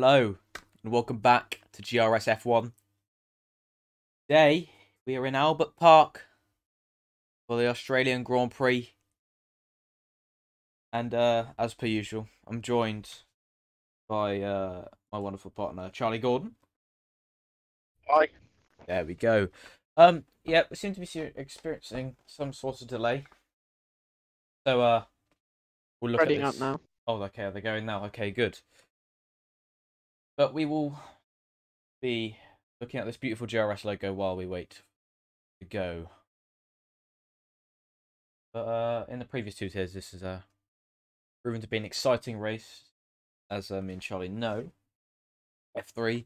Hello and welcome back to GRS F1. Today we are in Albert Park for the Australian Grand Prix. And as per usual, I'm joined by my wonderful partner, Charlie Gordon. Hi. There we go. Yeah, we seem to be experiencing some sort of delay. So we'll look at this. Spreading up now. Oh, okay, they're going now. Okay, good. But we will be looking at this beautiful GRS logo while we wait to go. But in the previous two tiers, this is proven to be an exciting race, as me and Charlie know. F3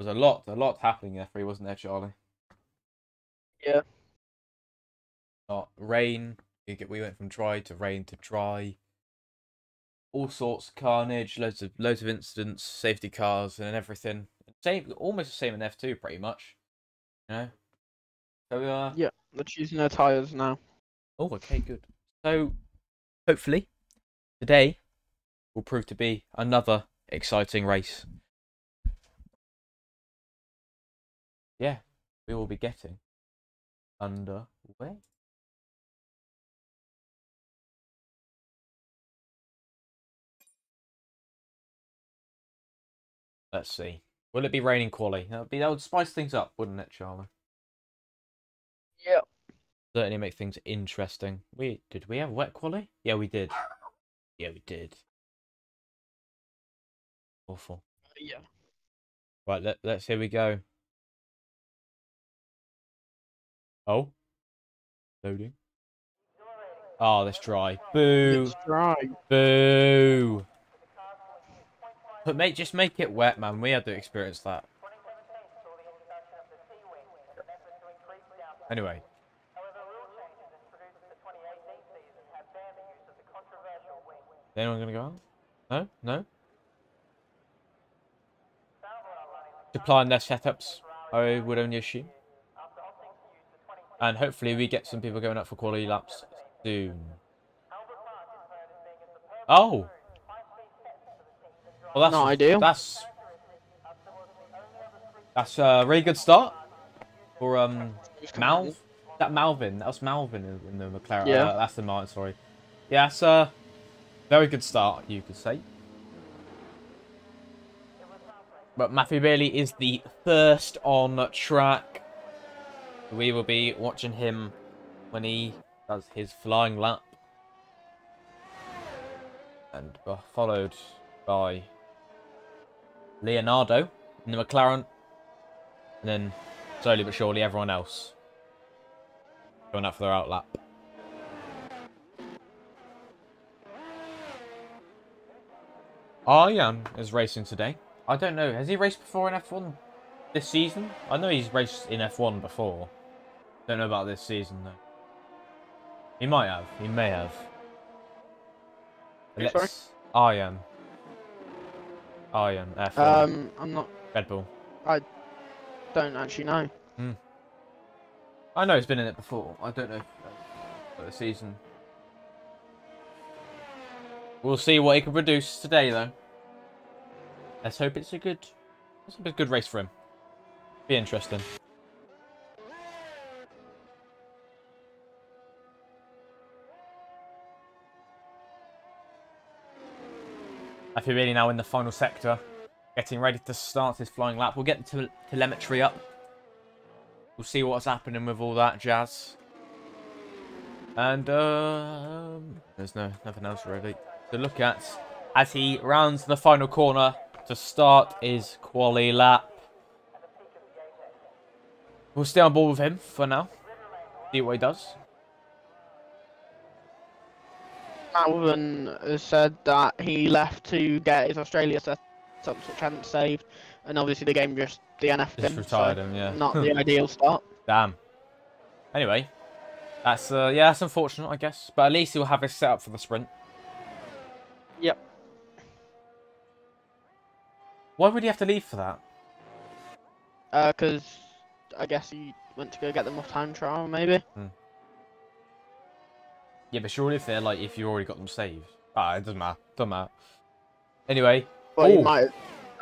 was a lot happening in F3, wasn't there, Charlie? Yeah. Rain. We went from dry to rain to dry. All sorts of carnage, loads of incidents, safety cars, and everything. Same, almost the same in F2, pretty much. You know. So yeah, they're choosing their tires now. Oh, okay, good. So hopefully today will prove to be another exciting race. Yeah, we will be getting underway. Let's see. Will it be raining quali? That would spice things up, wouldn't it, Charlie? Yeah. Certainly make things interesting. Did we have wet quali? Yeah, we did. Yeah, we did. Awful. Yeah. Right, let's here we go. Oh. Loading. Oh, that's dry. Boo. It's dry. Boo. But mate, just make it wet, man. We had to experience that. Anyway. Is anyone going to go on? No? No? Deploying their setups, I would only assume. And hopefully we get some people going up for quality laps soon. Oh! Well, that's not ideal. That's a really good start for Malv. That was Malvin in the McLaren. Yeah, that's the Martin. Sorry. Yeah, that's a very good start, you could say. But Matthew Bailey is the first on track. We will be watching him when he does his flying lap, and followed by Leonardo in the McLaren, and then slowly but surely everyone else going out for their outlap. Ayan is racing today. I don't know, has he raced before in F1 this season? I know he's raced in F1 before. Don't know about this season though. He might have, he may have. Ayan. Ayan, F1. I'm not. Red Bull. I don't actually know. Mm. I know he's been in it before. I don't know for the season. We'll see what he can produce today, though. Let's hope it's a good. Let's hope it's a good race for him. Be interesting. Matthew Bailey now in the final sector, getting ready to start his flying lap. We'll get the telemetry up. We'll see what's happening with all that jazz. And there's nothing else really to look at as he rounds the final corner to start his quali lap. We'll stay on board with him for now. See what he does. Malvin has said that he left to get his Australia set up, which hadn't saved, and obviously the game just DNF'd him. Just retired him, yeah. Not the ideal start. Damn. Anyway, that's yeah, that's unfortunate, I guess. But at least he'll have his setup for the sprint. Yep. Why would he have to leave for that? Because I guess he went to go get them off time trial, maybe. Hmm. Yeah, but surely if they're like, if you already got them saved, it doesn't matter. Anyway, well, you might.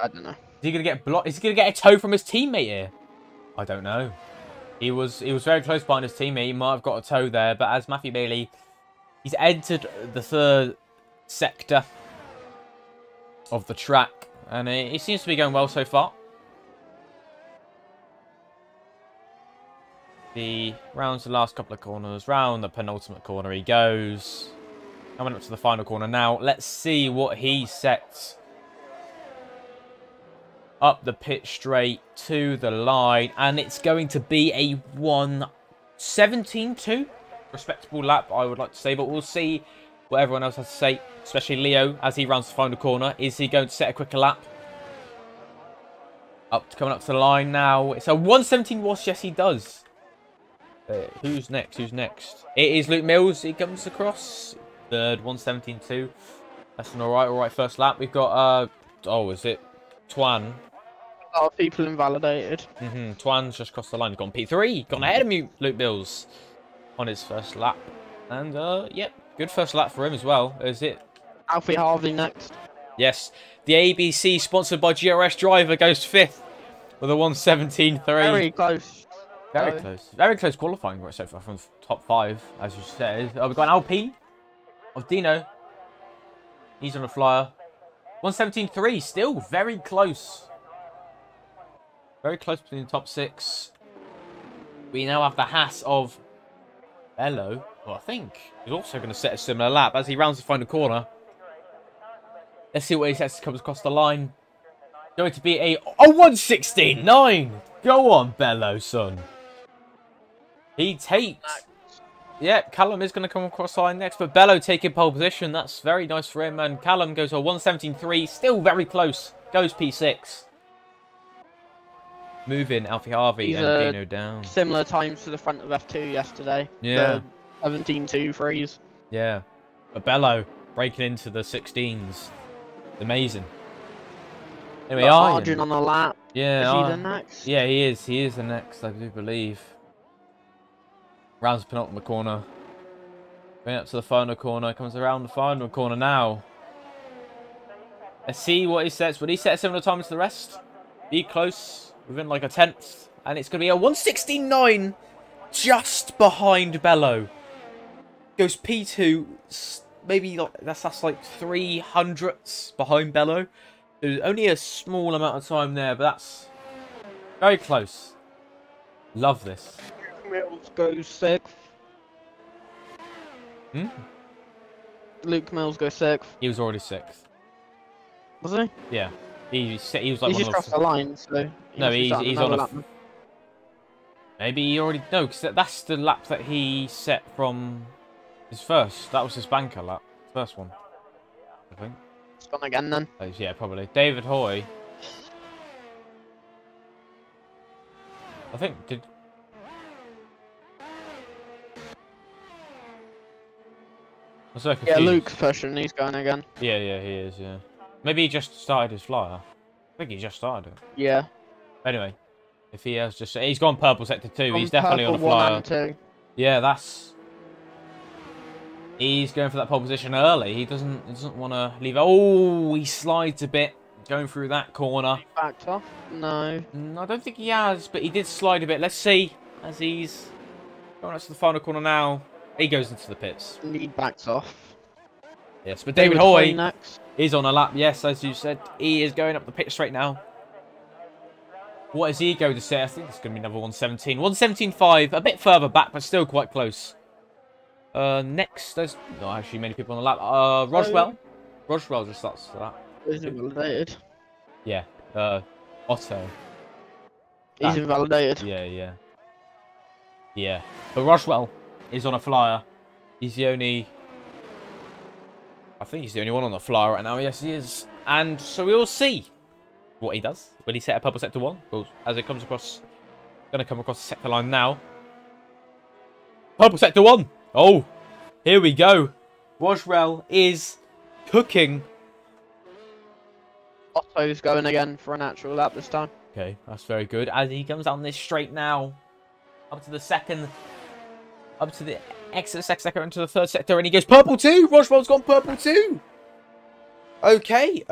I don't know. Is he going to get blocked? Is he going to get a toe from his teammate here? I don't know. He was very close behind his teammate. He might have got a toe there. But as Matthew Bailey, he's entered the third sector of the track. And it seems to be going well so far. The rounds the last couple of corners. Round the penultimate corner he goes. Coming up to the final corner now. Let's see what he sets. Up the pit straight to the line. And it's going to be a 1:17.2. Respectable lap, I would like to say. But we'll see what everyone else has to say. Especially Leo as he rounds the final corner. Is he going to set a quicker lap? Coming up to the line now. It's a 1:17 wash. Yes, he does. Who's next? Who's next? It is Luke Mills. He comes across. Third, 1:17.2. That's an all right first lap. We've got, oh, is it Twan? A lot of people invalidated. Twan's just crossed the line. He's gone P3. Gone ahead of me, Luke Mills, on his first lap. And, yep, good first lap for him as well. Is it Alfie Harvey next? Yes. The ABC, sponsored by GRS driver, goes fifth with a 1:17.3. Very close. Very close. Very close qualifying right so far from top five, as you said. Oh, we've got an LP of Dino. He's on a flyer. 1:17.3, still very close. Very close between the top six. We now have the Haas of Bello. Well, I think he's also going to set a similar lap as he rounds the final corner. Let's see what he sets. Comes across the line. Going to be a 1:16.9. Go on, Bello, son. He takes. Yeah, Callum is going to come across the line next, but Bello taking pole position. That's very nice for him. And Callum goes to a 1:17.3. Still very close. Goes P6. Moving Alfie Harvey and Dino down. Similar times to the front of F2 yesterday. Yeah. 17.2 threes. Yeah. But Bello breaking into the 16s. Amazing. There we are. Ayan on the lap. Yeah. Is he the next? Yeah, he is. He is the next, I do believe. Rounds the penultimate corner. Going up to the final corner. Comes around the final corner now. Let's see what he sets. Will he set a similar time as the rest? Be close. Within like a tenth. And it's going to be a 1:16.9. Just behind Bello. Goes P2. Maybe not, that's like 300ths behind Bello. There's only a small amount of time there, but that's very close. Love this. Mills goes sixth. Luke Mills goes sixth. He was already sixth. Was he? Yeah. He was like he's one just of crossed the line, so... No, he's on a... Lap. Maybe he already... No, because that's the lap that he set from his first. That was his banker lap. First one, I think. It's gone again, then. Yeah, probably. David Hoy. I think... Did... So yeah, Luke's pushing. He's going again. Yeah, he is, yeah. Maybe he just started his flyer. I think he just started it. Yeah. Anyway, if he has just... He's gone purple sector 2. He's definitely on a flyer. Yeah, that's... He's going for that pole position early. He doesn't want to leave... Oh, he slides a bit going through that corner. He backed off? No. I don't think he has, but he did slide a bit. Let's see as he's going up to the final corner now. He goes into the pits. He backs off. Yes, but David Hoy is on a lap. Yes, as you said, he is going up the pit straight now. What is he going to say? I think it's going to be another 1:17. 1:17.5, a bit further back, but still quite close. Next, there's not actually many people on the lap. Roswell. Roswell just starts the lap. Is invalidated. Yeah. Otto. He's invalidated. Yeah. But Roswell is on a flyer. He's the only... I think he's the only one on the flyer right now. Yes, he is. And so we'll see what he does. Will he set a purple sector 1? Well, as it comes across... Going to come across the sector line now. Purple sector 1! Oh! Here we go. Roswell is cooking. Otto's going again for an actual lap this time. Okay, that's very good. As he comes down this straight now. Up to the second... Up to the exit sector into the third sector, and he goes purple 2. Roswell's gone purple 2. Okay.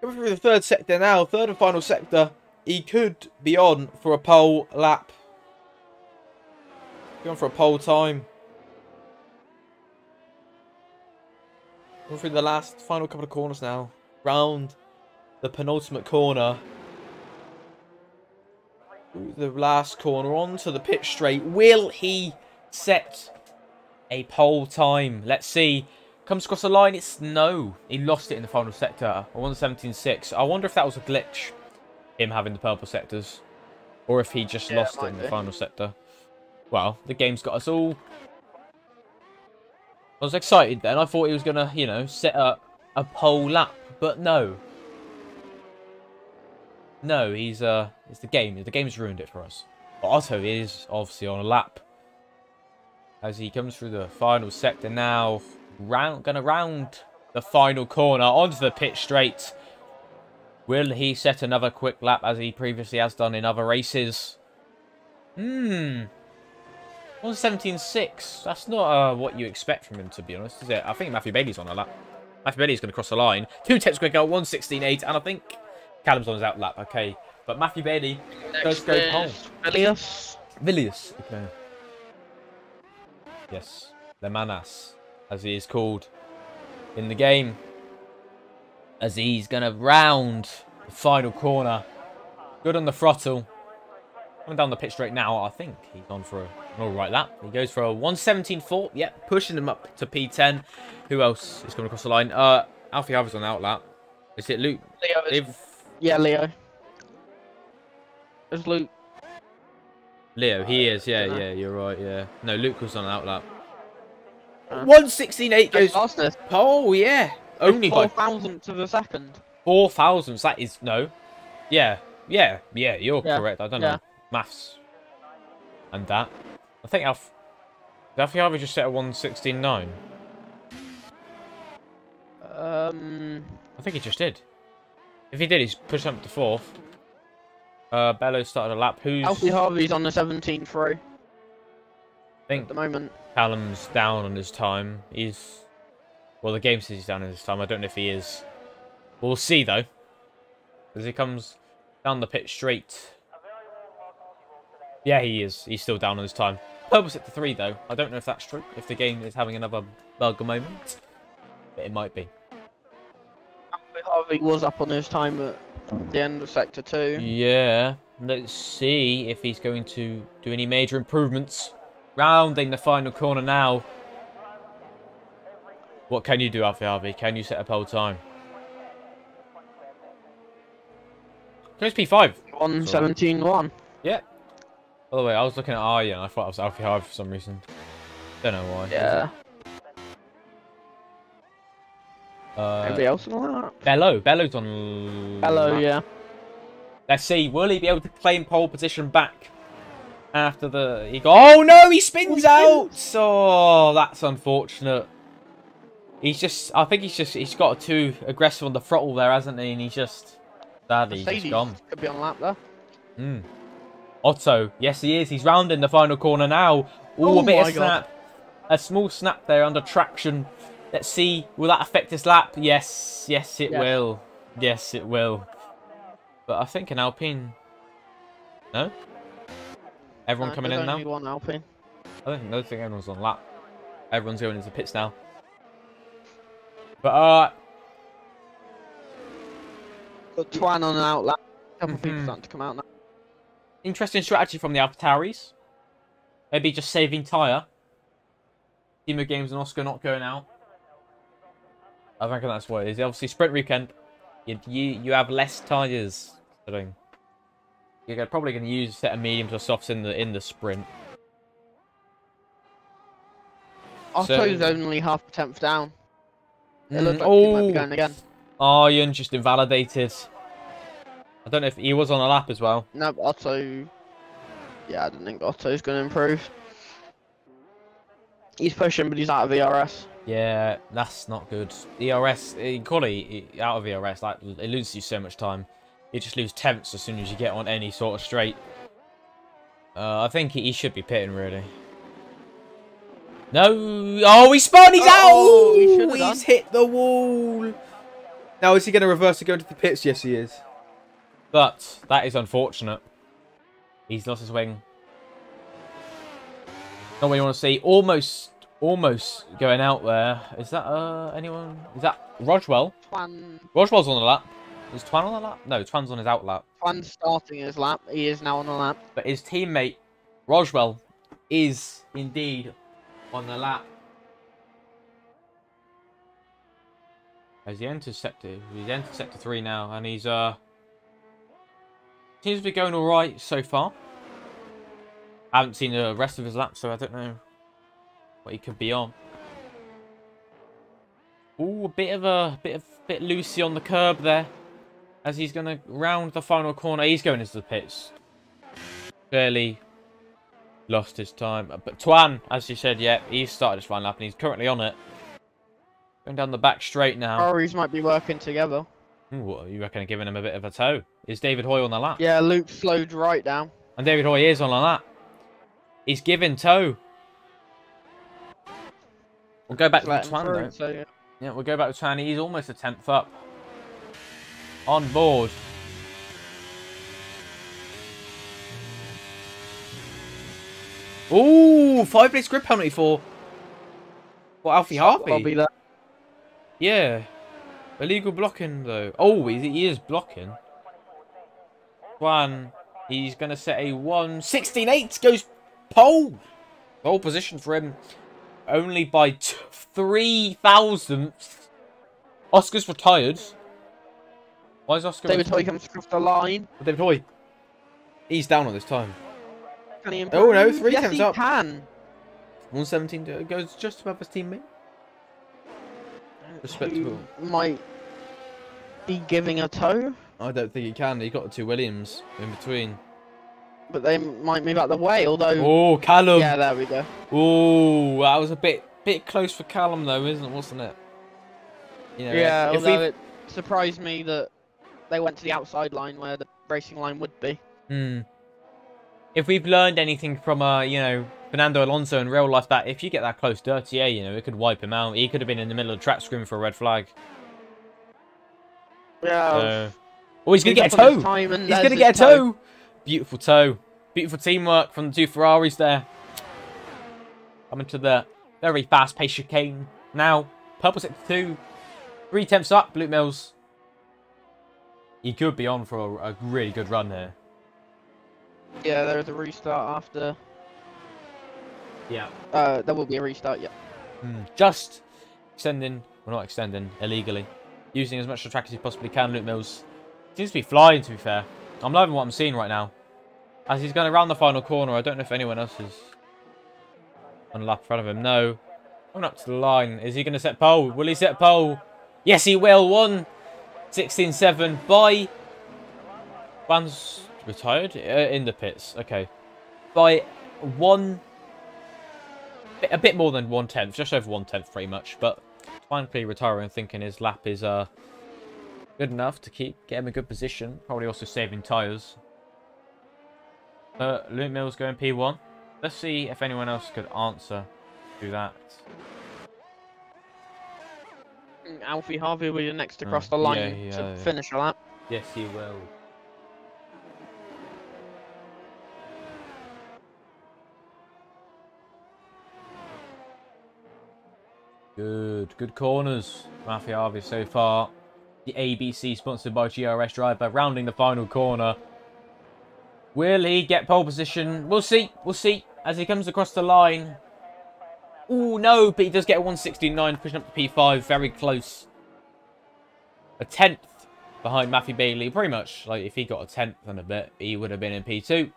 Coming through the third sector now, third and final sector. He could be on for a pole lap. Going for a pole time. Going through the last final couple of corners now. Round the penultimate corner. Through the last corner onto the pit straight. Will he set a pole time? Let's see. Comes across the line. It's no. He lost it in the final sector. 1:17.6. I wonder if that was a glitch. Him having the purple sectors. Or if he just lost it in the final sector. Well, the game's got us all. I was excited then. I thought he was going to, you know, set up a pole lap. But no. No, he's... it's the game. The game's ruined it for us. But Otto is obviously on a lap. As he comes through the final sector now. Going to round the final corner onto the pit straight. Will he set another quick lap as he previously has done in other races? 1:17.6. That's not what you expect from him, to be honest, is it? I think Matthew Bailey's on a lap. Matthew Bailey's going to cross the line. 2 tenths quicker, 1:16.8. And I think Callum's on his outlap. Okay. But Matthew Bailey does go pole. Vilius. Okay. Yes. Le Manas, as he is called in the game. As he's going to round the final corner. Good on the throttle. Coming down the pit straight now. I think he's gone for an alright lap. He goes for a 1:17.4. Yep, pushing him up to P10. Who else is coming across the line? Alfie Harvey's on out lap. Is it Luke? Leo. It's Luke. Leo, he is. Yeah, you're right. Yeah. No, Luke was on out lap. 1:16.8 goes. Fastness. Oh, yeah. Only 4,000ths of a second. 4,000ths, that is... No. Yeah, you're correct. I don't know. Maths. And that. I think Alfie Harvey just set a 1:16.9. I think he just did. If he did, he's pushed up to 4th. Bello started a lap. Alfie Harvey's on the 17.3. I think at the moment. Callum's down on his time. He's... Well, the game says he's down in this time. I don't know if he is. We'll see, though. As he comes down the pit straight. Yeah, he is. He's still down on his time. Purple set to 3, though. I don't know if that's true. If the game is having another bug moment. But it might be. Harvey was up on his time at the end of sector 2. Yeah. Let's see if he's going to do any major improvements. Rounding the final corner now. What can you do, Alfie Harvey? Can you set a pole time? Goes P5. 1:17.1. Yeah. By the way, I was looking at Ayan and I thought it was Alfie Harvey for some reason. Don't know why. Yeah. Anybody else on that? Bello's on... Bello, yeah. Let's see. Will he be able to claim pole position back after the... Oh, no! He spins out! Oh, that's unfortunate. He's just, I think he's got too aggressive on the throttle there, hasn't he? And he's just, sadly, he's just gone. Could be on lap there. Otto, yes he is. He's rounding the final corner now. Ooh, a bit of snap. A small snap there under traction. Let's see, will that affect his lap? Yes, it will. Yes, it will. But I think an Alpine. No? Everyone coming in now? Only one Alpine. I don't think everyone's on lap. Everyone's going into pits now. But Twan on an outlap. A couple of people starting to come out now. Interesting strategy from the AlphaTauris. Maybe just saving tyre. Timo Games and Oscar not going out. I reckon that's what it is. Obviously, sprint weekend. You have less tyres. You're probably going to use a set of mediums or softs in the sprint. Otto's only half a tenth down. It looks like he might be going again. Ayan just invalidated. I don't know if he was on a lap as well. No, but Otto... Yeah, I don't think Otto's going to improve. He's pushing, but he's out of ERS. Yeah, that's not good. ERS, equally out of ERS, like, it loses you so much time. You just lose tenths as soon as you get on any sort of straight. I think he should be pitting, really. No! Oh, he spun! He's out! He's hit the wall! Now, is he going to reverse to go into the pits? Yes, he is. But that is unfortunate. He's lost his wing. Not what you want to see. Almost going out there. Is that anyone? Is that Roswell? Twan. Roswell's on the lap. Is Twan on the lap? No, Twan's on his out lap. Twan's starting his lap. He is now on the lap. But his teammate, Roswell, is indeed on the lap. As he enters sector, he's entered sector 3 now, and he's seems to be going all right so far. I haven't seen the rest of his lap, so I don't know what he could be on. Ooh, a bit loosey on the curb there, as he's going to round the final corner. He's going into the pits. Clearly lost his time, but Twan, as you said, yeah, he's started his final lap and he's currently on it. Going down the back straight now. Ferraris might be working together. Ooh, you reckon giving him a bit of a toe? Is David Hoy on the lap? Yeah, Luke slowed right down. And David Hoy is on the lap. He's giving toe. We'll go back to Twan though. So, yeah. Yeah, we'll go back to Twan. He's almost a 10th up. On board. Ooh, 5 minutes grip penalty for Alfie Harvey. I'll be there. Yeah. Illegal blocking though. Oh, he is blocking. Twan, he's going to set a 1.16.8. Goes pole. Pole position for him. Only by 3 thousandths. Oscar's retired. Why is Oscar... David Hoy comes across the line. David Hoy. He's down on this time. Can he improve? Oh no, 3 tenths up. Yes, he can. 1.17 goes just above his teammate. Respectable. Might be giving a toe. I don't think he can. He got the two Williams in between. But they might move out the way, although... Oh, Callum. Yeah, there we go. Oh, that was a bit close for Callum, though, wasn't it? You know, yeah, although it surprised me that they went to the outside line where the racing line would be. Hmm. If we've learned anything from, you know, Fernando Alonso in real life, that if you get that close dirty, yeah, you know, it could wipe him out. He could have been in the middle of the track screaming for a red flag. Yeah. Oh, he's going to get a toe. He's going to get a toe. Beautiful toe. Beautiful teamwork from the two Ferraris there. Coming to the very fast-paced chicane. Now, purple sector 2. 3 tenths up, Luke Mills. He could be on for a really good run here. Yeah, there is a restart after. Yeah. There will be a restart, yeah. Just extending, well, not extending, illegally. Using as much of the track as he possibly can, Luke Mills. Seems to be flying, to be fair. I'm loving what I'm seeing right now. As he's going around the final corner, I don't know if anyone else is on the lap in front of him. No. Going up to the line. Is he going to set pole? Will he set pole? Yes, he will. 1.16.7 by... One's retired in the pits. Okay. By one... A bit more than 1/10, just over 1/10 pretty much, but finally retiring, thinking his lap is good enough to get him a good position, probably also saving tyres. Luke Mills going P1. Let's see if anyone else could answer to that. Alfie Harvey will be next across the line to finish a lap. Yes, he will. Good corners. Matthew Harvey so far. The ABC sponsored by GRS driver rounding the final corner. Will he get pole position? We'll see. As he comes across the line. Oh no, but he does get a 1.16.9, pushing up to P5, very close. A 10th behind Matthew Bailey. Pretty much, like if he got a 10th and a bit, he would have been in P2.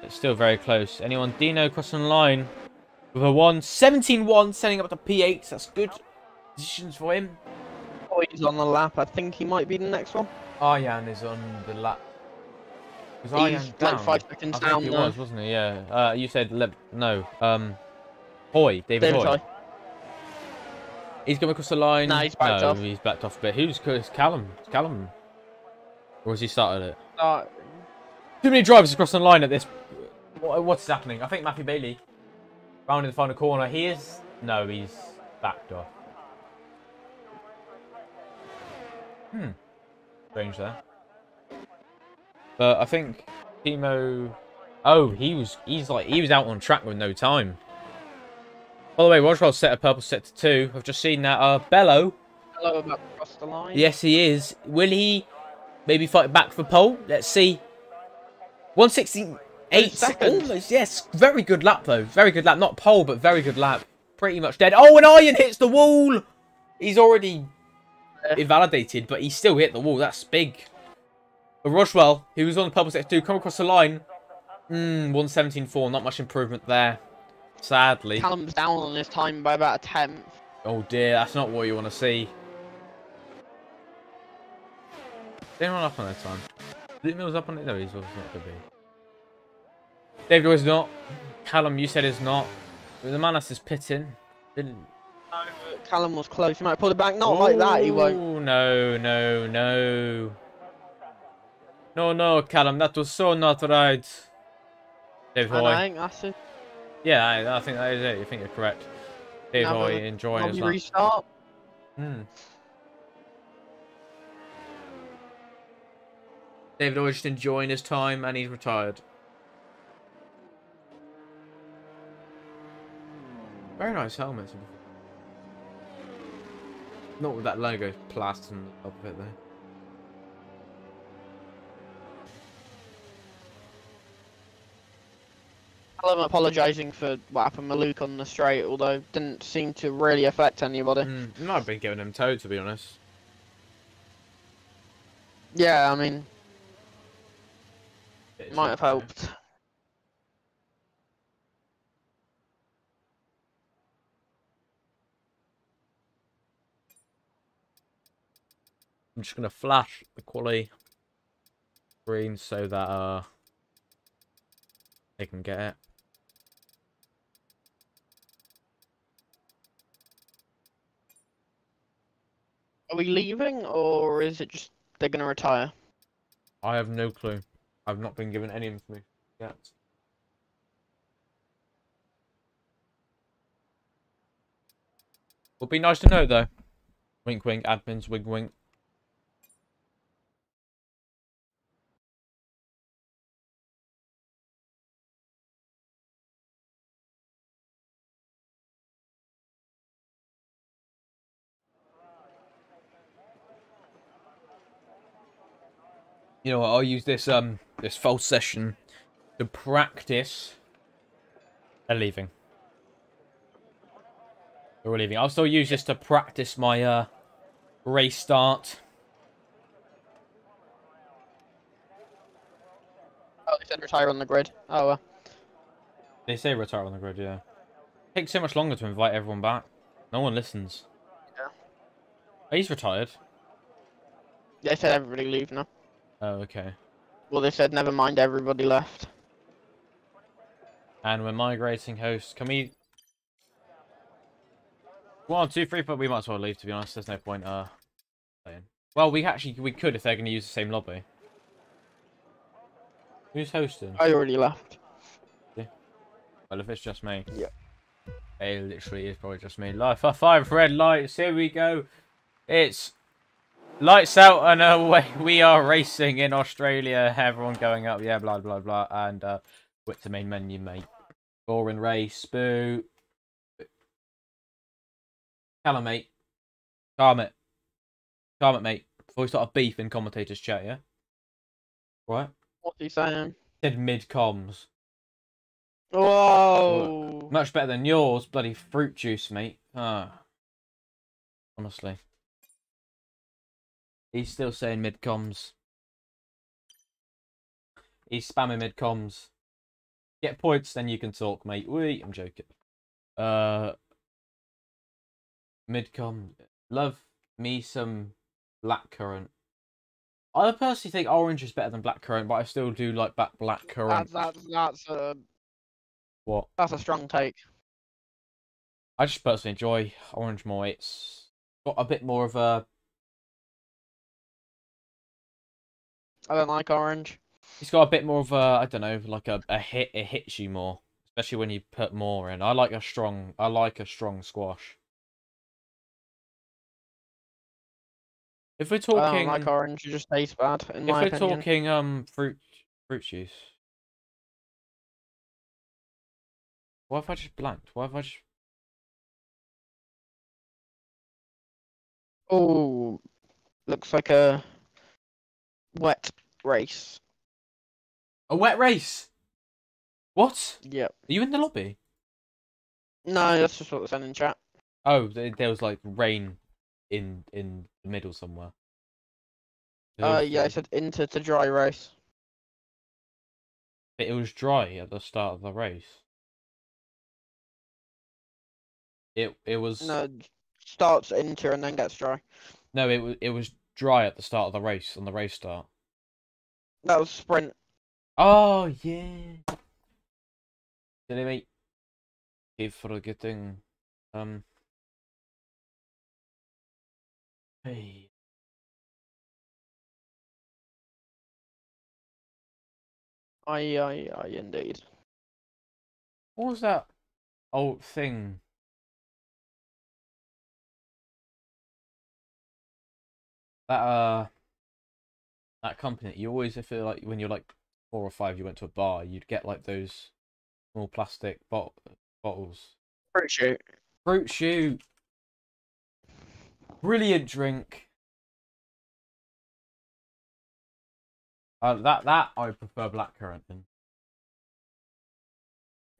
But still very close. Anyone? Dino crossing the line. With a 1.17.1, setting up to P8. That's good positions for him. Oh, he's on the lap. I think he might be the next one. Ayan is on the lap. Was Ayan down? Like 5 seconds down. He was, wasn't he? Yeah. You said no. Hoy, David Hoy. He's going across the line. Nah, he's backed off. He's backed off. But who's Callum? It's Callum, or has he started it? Too many drivers across the line at this. What's happening? I think Matthew Bailey. Round in the final corner. He's backed off. Hmm. Strange there. But I think Timo... Oh, he was out on track with no time. By the way, Roswell set a purple set to 2. I've just seen that. Bello. Bello about to cross the line. Yes, he is. Will he maybe fight back for pole? Let's see. 168 almost. Yes, very good lap though. Very good lap. Not pole, but very good lap. Pretty much dead. Oh, and Ayan hits the wall. He's already invalidated, but he still hit the wall. That's big. But Roswell, who was on the purple set to 2, come across the line. 117.4. Not much improvement there. Sadly. Callum's down on his time by about a 10th. Oh dear, that's not what you want to see. Did anyone up on their time? Luke Mills up on it? No, he's not going to be. David Hoy is not. Callum, you said is not. The Manas is pitting. Callum was close. He might pull it back. Not like that, he won't. Oh, no, no, no. No, no, Callum. That was so not right. David Hoy. I think that's it. Yeah, I think that is it. You think you're correct. David Hoy enjoying as well. Restart. David Hoy just enjoying his time, and he's retired. Very nice helmet. Not with that logo plastered on the top of it there. I'm apologising for what happened with Luke on the straight, although didn't seem to really affect anybody. No, I've been giving him toe, to be honest. Yeah, I mean, it might have helped. I'm just going to flash the quality screen so that they can get it. Are we leaving, or is it just they're going to retire? I have no clue. I've not been given any information yet. Would be nice to know, though. Wink, wink, admins, wink, wink. You know what, I'll use this this false session to practice leaving. We're leaving. I'll still use this to practice my race start. Oh, they said retire on the grid. Oh, well. They say retire on the grid, yeah. It takes so much longer to invite everyone back. No one listens. Yeah. Oh, he's retired. They said everybody leave now. Oh, okay. Well, they said, never mind, everybody left. And we're migrating hosts. Can we... 1, 2, 3, but we might as well leave, to be honest. There's no point, playing. Well, we could if they're going to use the same lobby. Who's hosting? I already left. Yeah. Well, if it's just me. Yeah. It literally is probably just me. Life, five red lights. Here we go. It's... Lights out and away we are racing in Australia. Everyone going up, yeah, blah blah blah. And what's the main menu, mate? Boring race, boo. Hello, mate. Calm it. Calm it, mate. Before we start a beef in commentators chat, yeah? What? What are you saying? I said mid-comms. Whoa! Much better than yours, bloody fruit juice, mate. Ah. Honestly. He's still saying mid-comms. He's spamming mid-comms. Get points, then you can talk, mate. Wait, I'm joking. Mid-com. Love me some blackcurrant. I personally think orange is better than blackcurrant, but I still do like blackcurrant. That's what? That's a strong take. I just personally enjoy orange more. It's got a bit more of a... I don't like orange. It's got a bit more of a, I don't know, like a hit. It hits you more, especially when you put more in. I like a strong squash. If we're talking, like orange just tastes bad. In my opinion. If we're talking fruit juice. Why have I just blanked? Why have I just? Oh, looks like a wet race. A wet race. What? Yep. Are you in the lobby? No, that's just what was said in chat. Oh, there was like rain in the middle somewhere. Yeah, I said into the dry race. But it was dry at the start of the race. It was no starts into and then gets dry. No, it was dry at the start of the race on the race start. That was sprint. Oh yeah. Did they make it for a good thing? Hey. I indeed. What was that old thing? That company you always, if you're like when you're like 4 or 5, you went to a bar, you'd get like those small plastic bottles. Fruit Shoot. Fruit Shoot. Brilliant drink. That I prefer blackcurrant then.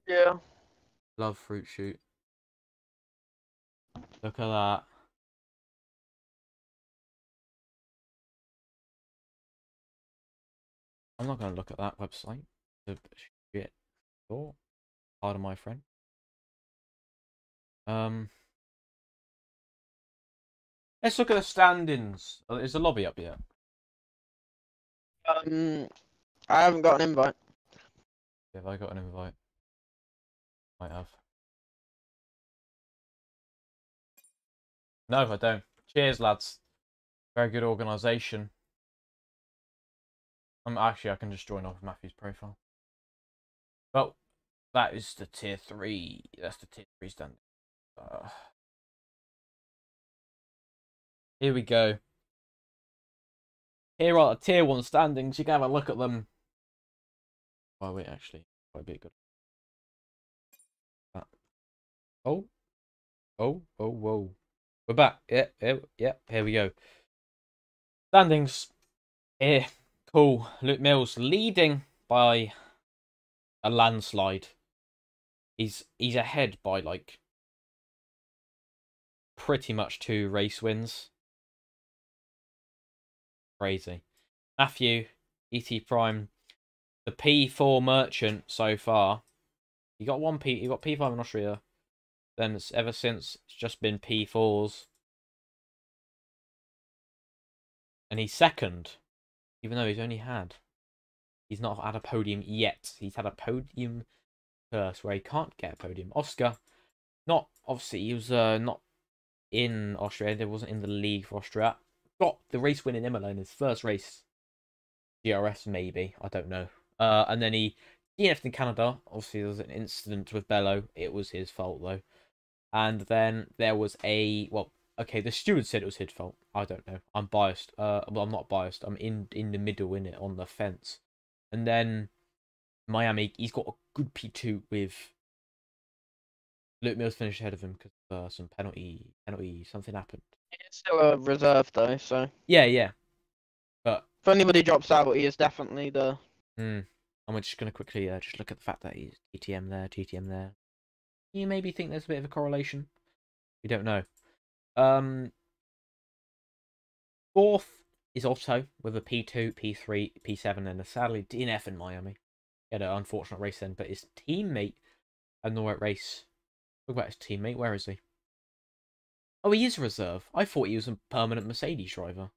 Yeah. Love Fruit Shoot. Look at that. I'm not going to look at that website. The shit store. Pardon my friend. Let's look at the standings. Is the lobby up yet? I haven't got an invite. Have I got an invite? Might have. No, I don't. Cheers, lads. Very good organisation. Actually, I can just join off Matthew's profile. Well, that is the tier 3. That's the tier 3 standing. Here we go. Here are the tier 1 standings. You can have a look at them. Oh, wait, actually. Might be good. Oh. Oh, whoa. We're back. Yeah, here we go. Standings. Here. Cool. Luke Mills leading by a landslide. He's ahead by like pretty much 2 race wins. Crazy. Matthew ET Prime, the P4 merchant so far. He got P5 in Australia. Then ever since it's just been P4s. And he's second. Even though he's not had a podium yet. He's had a podium curse where he can't get a podium. Oscar, not obviously he was not in Australia. He wasn't in the league for Australia. Got the race win in Imola in his first race. GRS maybe, I don't know. And then he DNF'd in Canada. Obviously there was an incident with Bello. It was his fault though. And then there was okay, the steward said it was his fault. I don't know. I'm biased. Well, I'm not biased. I'm in the middle, innit, on the fence. And then Miami, he's got a good P2 with Luke Mills finished ahead of him because of some penalty, something happened. It's still a reserve though, so. Yeah. But if anybody drops out, he is definitely the. And we're just gonna quickly just look at the fact that he's GTM there, GTM there. You maybe think there's a bit of a correlation. We don't know. Fourth is Otto with a P2, P3, P7, and a sadly DNF in Miami. He had an unfortunate race then, but his teammate had the right race. Look about his teammate. Where is he? Oh, he is a reserve. I thought he was a permanent Mercedes driver.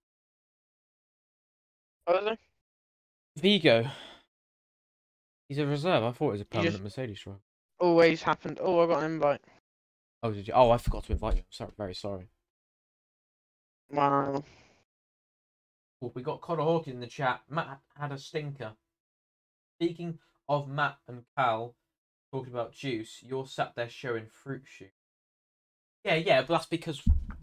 Oh, is he? Vigo. He's a reserve. I thought he was a permanent Mercedes driver. Always happened. Oh, I got an invite. Oh, did you? Oh, I forgot to invite you. Sorry, very sorry. Wow. Well, we got Connor Hawkins in the chat. Matt had a stinker. Speaking of Matt and Cal talking about juice, you're sat there showing Fruit Shoot. Yeah, but that's because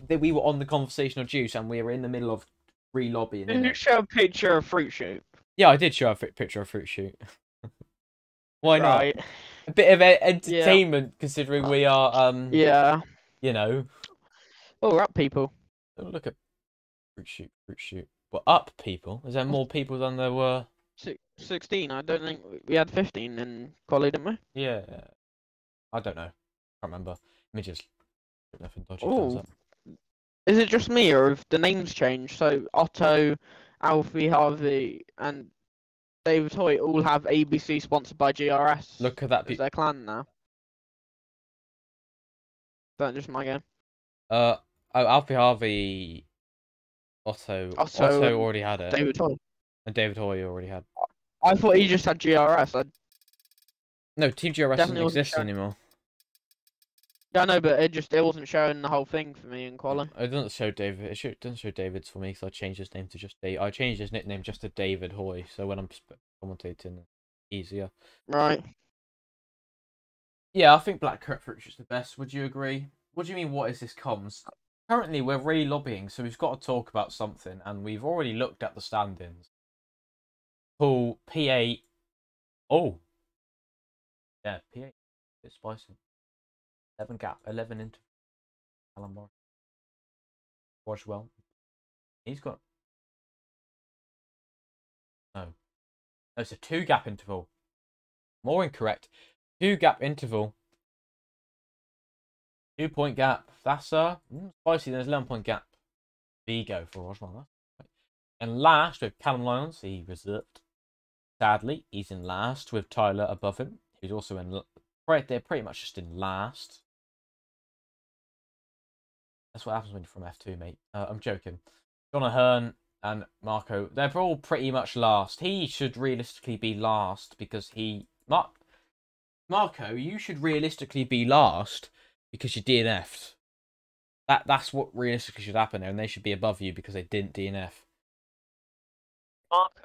we were on the conversation of juice and we were in the middle of re-lobbying. Didn't you show a picture of Fruit Shoot? Yeah, I did show a picture of Fruit Shoot. Why right. not? A bit of entertainment, yeah. Considering we are, yeah, you know. Well, we're up, people. Look at Fruit Shoot, Fruit Shoot. We're up, people. Is there more people than there were? 16. I don't think we had 15 in quali, didn't we? Yeah. I don't know. I can't remember. Let me just. Nothing dodgy comes up. Is it just me, or have the names changed? So Otto, Alfie Harvey, and David Hoy all have ABC sponsored by GRS. Look at that! It's their clan now. That's just my game. Oh, Alfie Harvey, Otto already had it. David Hoy. And David Hoy already had. I thought he just had GRS. No, Team GRS doesn't exist anymore. Yeah, I know, but it wasn't showing the whole thing for me in quali. It doesn't show David. It doesn't show David's for me because I changed his name to just Dave. I changed his nickname just to David Hoy, so when I'm commentating, it's easier. Right. Yeah, I think Black Fruit is the best. Would you agree? What do you mean? What is this comms? Currently, we're re-lobbying, so we've got to talk about something, and we've already looked at the standings. Pool P8. Oh. Yeah, P8. It's spicy. 11 gap, 11 into Callum Roswell. He's got no. It's a 2 gap interval. More incorrect. 2 gap interval. 2 point gap. That's spicy. There's 11 point gap. Vigo for Roswell. And last with Callum Lyons, he reserved. Sadly, he's in last with Tyler above him. He's also in. Right, they're pretty much just in last. That's what happens when you're from F2, mate. I'm joking. John Ahern and Marco, they're all pretty much last. He should realistically be last because he... Marco, you should realistically be last because you DNF'd. That's what realistically should happen there, and they should be above you because they didn't DNF. Marco?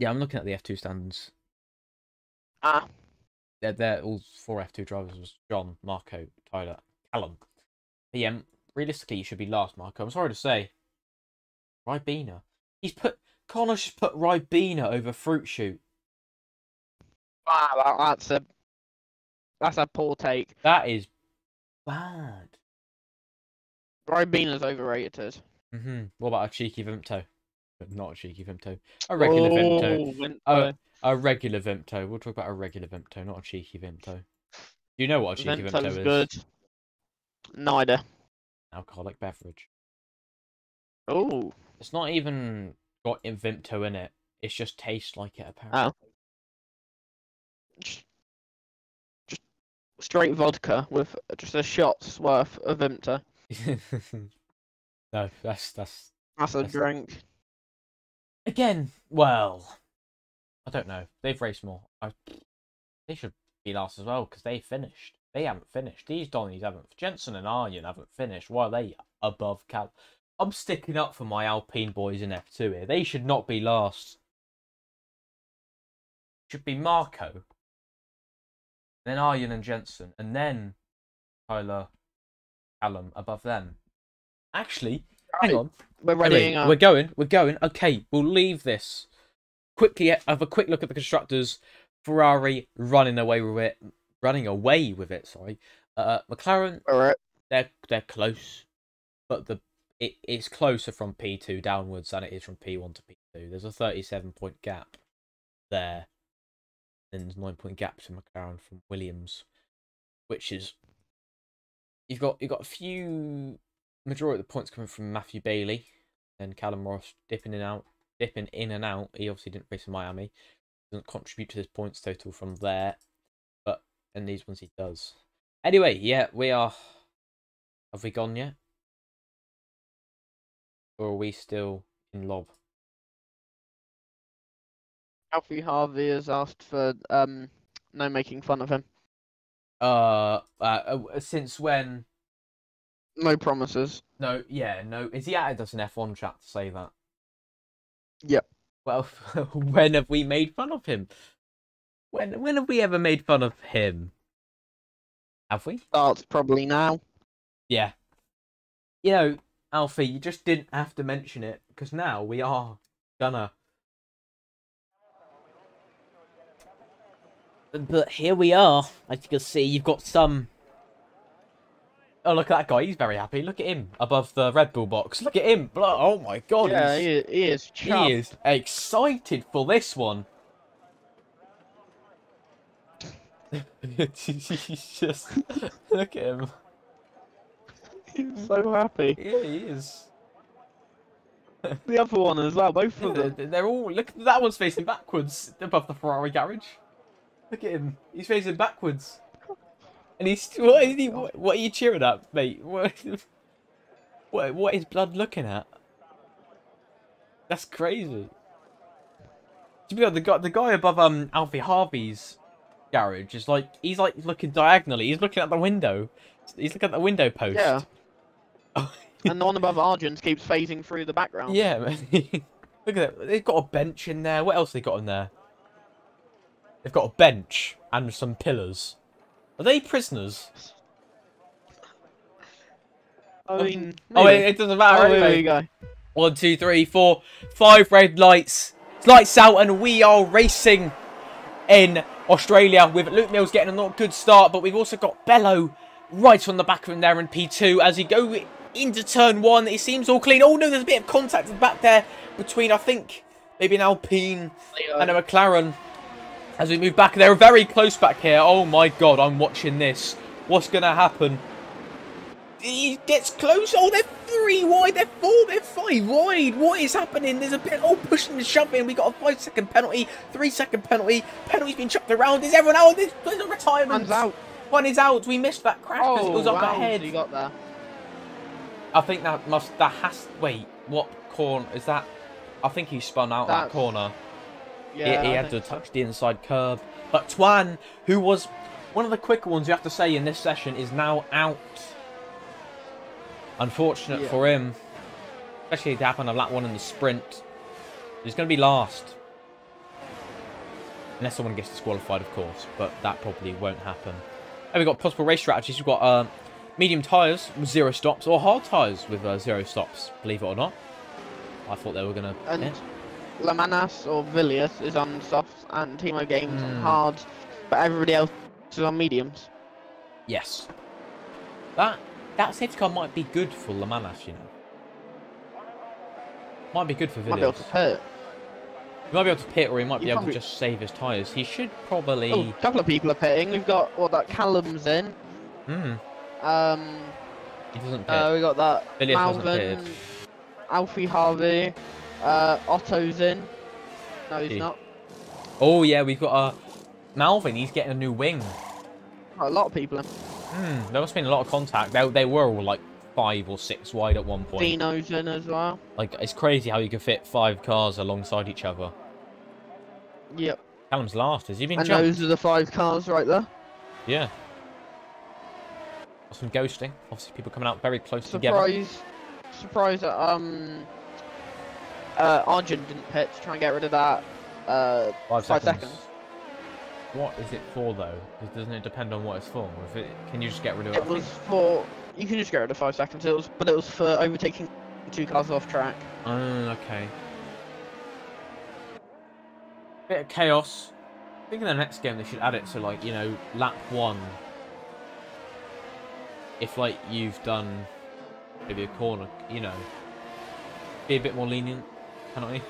Yeah, I'm looking at the F2 standings. Ah. They're all four F2 drivers was John, Marco, Tyler, Callum. But yeah, realistically, you should be last, Marco. I'm sorry to say. Ribena. Connors just put Ribena over Fruit Shoot. Wow, that's a poor take. That is bad. Ribena's overrated. What about a cheeky Vimto? Not a cheeky Vimto. A regular Vimto. A regular Vimto. We'll talk about a regular Vimto, not a cheeky Vimto. Do you know what a cheeky Vimto is? Good. Neither. Alcoholic beverage. Oh. It's not even got Vimto in it. It just tastes like it, apparently. Oh. Just straight vodka with just a shot's worth of Vimto. No, that's a drink. Again, well... I don't know. They've raced more. They should be last as well because they finished. They haven't finished. These Donnies haven't. Jensen and Ayan haven't finished. Why are they above Cal? I'm sticking up for my Alpine boys in F2 here. They should not be last. Should be Marco. Then Ayan and Jensen. And then Tyler, Callum above them. Actually, hang on. We're readying up. We're going. Okay, we'll leave this. Quickly have a quick look at the constructors. Ferrari running away with it. Sorry, McLaren. All right, they're close, but it's closer from P2 downwards than it is from P1 to P2. There's a 37-point gap there, and 9-point gap to McLaren from Williams, which is you've got a few majority of the points coming from Matthew Bailey and Callum Ross dipping in and out. He obviously didn't race in Miami. Doesn't contribute to his points total from there. But in these ones he does. Anyway, yeah, we are... Have we gone yet? Or are we still in lob? Alfie Harvey has asked for no making fun of him. Since when? No promises. No, yeah, no. Is he added us an F1 chat to say that? Yep. Well, when have we made fun of him? When have we ever made fun of him? Have we? Starts probably now. Yeah. You know, Alfie, you just didn't have to mention it. because now we are gonna. But here we are. As you can see, you've got some... Oh, look at that guy. He's very happy. Look at him above the Red Bull box. Look at him. Oh, my God. Yeah, he is chuffed. He is excited for this one. He's just... Look at him. He's so happy. Yeah, he is. The other one as well. Both of them. They're all... Look, that one's facing backwards above the Ferrari garage. Look at him. He's facing backwards. And he's... What are you cheering at, mate? What is blood looking at? That's crazy. To be honest, the guy above Alfie Harvey's garage is like... He's like looking diagonally. He's looking at the window. He's looking at the window post. Yeah. And the one above Argent keeps phasing through the background. Yeah, man. Look at that. They've got a bench in there. What else have they got in there? They've got a bench and some pillars. Are they prisoners? I mean... Oh, it doesn't matter. Oh, here we go. 1, 2, 3, 4, 5 red lights. It's lights out and we are racing in Australia with Luke Mills getting a not good start. But we've also got Bello right on the back of him there in P2. As he go into turn 1, it seems all clean. Oh, no, there's a bit of contact back there between, I think, maybe an Alpine and a McLaren. As we move back, they're very close back here. Oh my God, I'm watching this. What's going to happen? He gets close. Oh, they're 3 wide. They're 4. They're 5 wide. What is happening? There's a bit. Oh, pushing and shoving. We got a 5-second penalty. 3-second penalty. Penalty's been chucked around. Is everyone out? There's a retirement. One's out. One is out. We missed that crash because it was up ahead. You got there. I think that must. That has. Wait, what corner is that? I think he spun out that corner. Yeah, he had to touch the inside curb. But Twan, who was one of the quicker ones, you have to say, in this session, is now out. Unfortunate for him. Especially to happen on lap 1 in the sprint. He's going to be last. Unless someone gets disqualified, of course. But that probably won't happen. And we've got possible race strategies. We've got medium tyres with 0 stops. Or hard tyres with 0 stops, believe it or not. I thought they were going to... Le Manas or Vilius is on softs and Timo games on hards, but everybody else is on mediums. Yes. That safety car might be good for Le Manas, you know. Might be good for Vilius. Might be able to pit. He might be able to pit, or he might be able to just save his tyres. He should probably... Oh, a couple of people are pitting. We've got, that Callum's in. He doesn't pit. We got that Vilius Malvin, Alfie Harvey. Otto's in. No, he's not. Oh, yeah, we've got Malvin. He's getting a new wing. A lot of people. There must have been a lot of contact. They were all like 5 or 6 wide at one point. Dino's in as well. Like, it's crazy how you can fit 5 cars alongside each other. Yep. Callum's last. Has he been jumped? And those are the 5 cars right there. Yeah. Got some ghosting. Obviously, people coming out very close together. Surprise at, Arjun didn't pit to try and get rid of that 5 seconds. What is it for though? Doesn't it depend on what it's for? If it, can you just get rid of it? It was for... You can just get rid of 5 seconds, but it was for overtaking 2 cars off track. Oh, okay. Bit of chaos. I think in the next game they should add it to, like, you know, lap 1. If, like, you've done maybe a corner, you know, be a bit more lenient. Penalty.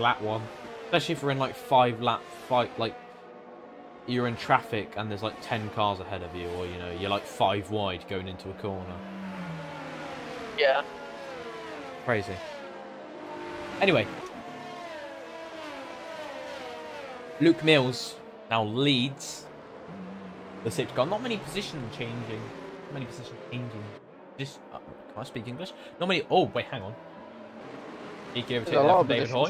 Lap 1. Especially if we're in like 5 lap fight, like you're in traffic and there's like 10 cars ahead of you, or you know, you're like 5 wide going into a corner. Yeah. Crazy. Anyway. Luke Mills now leads the safety car. Not many position changing. Not many position changing. Just can I speak English? Not many. Oh wait, hang on. He gave it to David Hoy.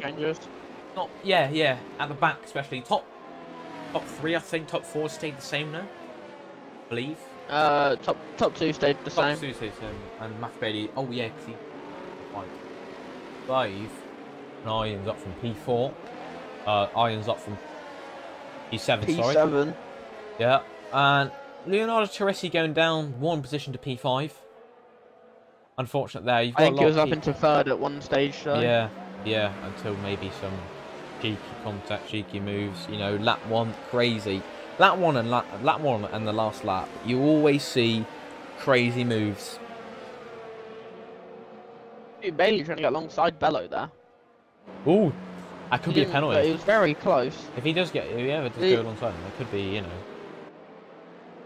Not, yeah. At the back, especially top 3, I think. Top 4 stayed the same now, I believe. Top 2 stayed the same. Top 2 stayed the same. And Matthew Bailey. Oh yeah, because he five. And Ayan's up from P4. Ayan's up from P7. Sorry. Yeah. And Leonardo Teresi going down 1 position to P5. unfortunate there. You've got I think it was up into third at one stage. So. Yeah, yeah, until maybe some cheeky contact, cheeky moves. You know, lap one, crazy. Lap one and the last lap, you always see crazy moves. Dude, Bailey trying to get alongside Bello there. Ooh, that could be a penalty. But it was very close. If he does get, if he ever does go alongside him, that could be, you know,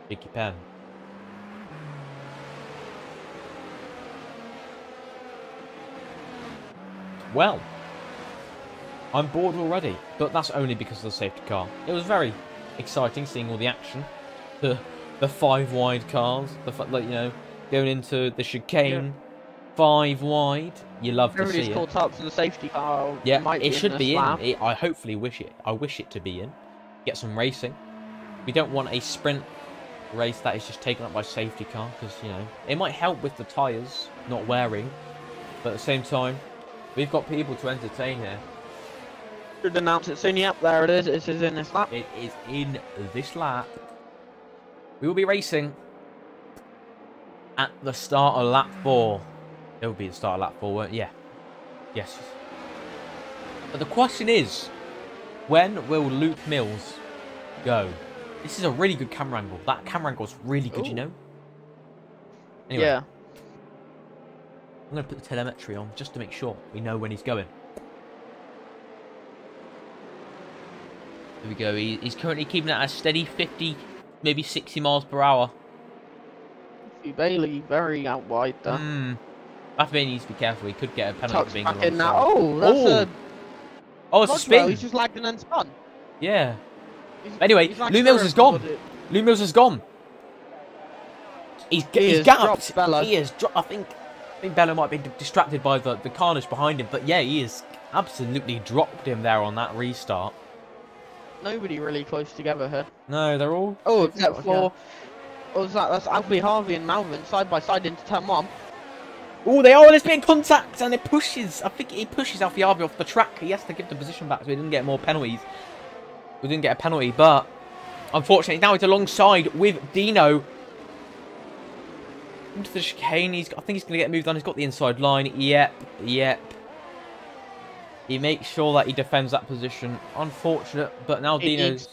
cheeky pen. Well, I'm bored already, but that's only because of the safety car. It was very exciting seeing all the action, the five wide cars, the like, you know, going into the chicane, five wide. You love to see it. Everybody's caught up to the safety car. Yeah, it should be in. I hopefully wish it. I wish it to be in. Get some racing. We don't want a sprint race that is just taken up by safety car, because you know it might help with the tyres not wearing, but at the same time. We've got people to entertain here. Should announce it soon. Yep, there it is. It is in this lap. It is in this lap. We will be racing at the start of lap 4. It will be the start of lap 4, won't it? Yeah. Yes. But the question is, when will Luke Mills go? This is a really good camera angle. That camera angle is really good, you know? Anyway. Yeah. I'm going to put the telemetry on just to make sure we know when he's going. There we go. He's currently keeping it at a steady 50, maybe 60 miles per hour. Bailey very out wide there. I think he needs to be careful. He could get a penalty for being alongside. That. Oh, that's oh, it's a spin. He's just lagged and then spun. Yeah. Anyway, Lou Mills is gone. Lou Mills is gone. He's gapped. He is. I think Bello might be distracted by the carnage behind him, but yeah, he has absolutely dropped him there on that restart. Nobody really close together here. No, they're all... Oh, except for... What was that? That's Alfie Harvey and Malvin side by side into turn 1. Oh, they are! There's been contact, and it pushes... I think he pushes Alfie Harvey off the track. He has to give the position back, so he didn't get more penalties. We didn't get a penalty, but... Unfortunately, now it's alongside with Dino... Into the chicane, I think he's going to get moved on. He's got the inside line. Yep, yep. He makes sure that he defends that position. Unfortunate, but now Dino's...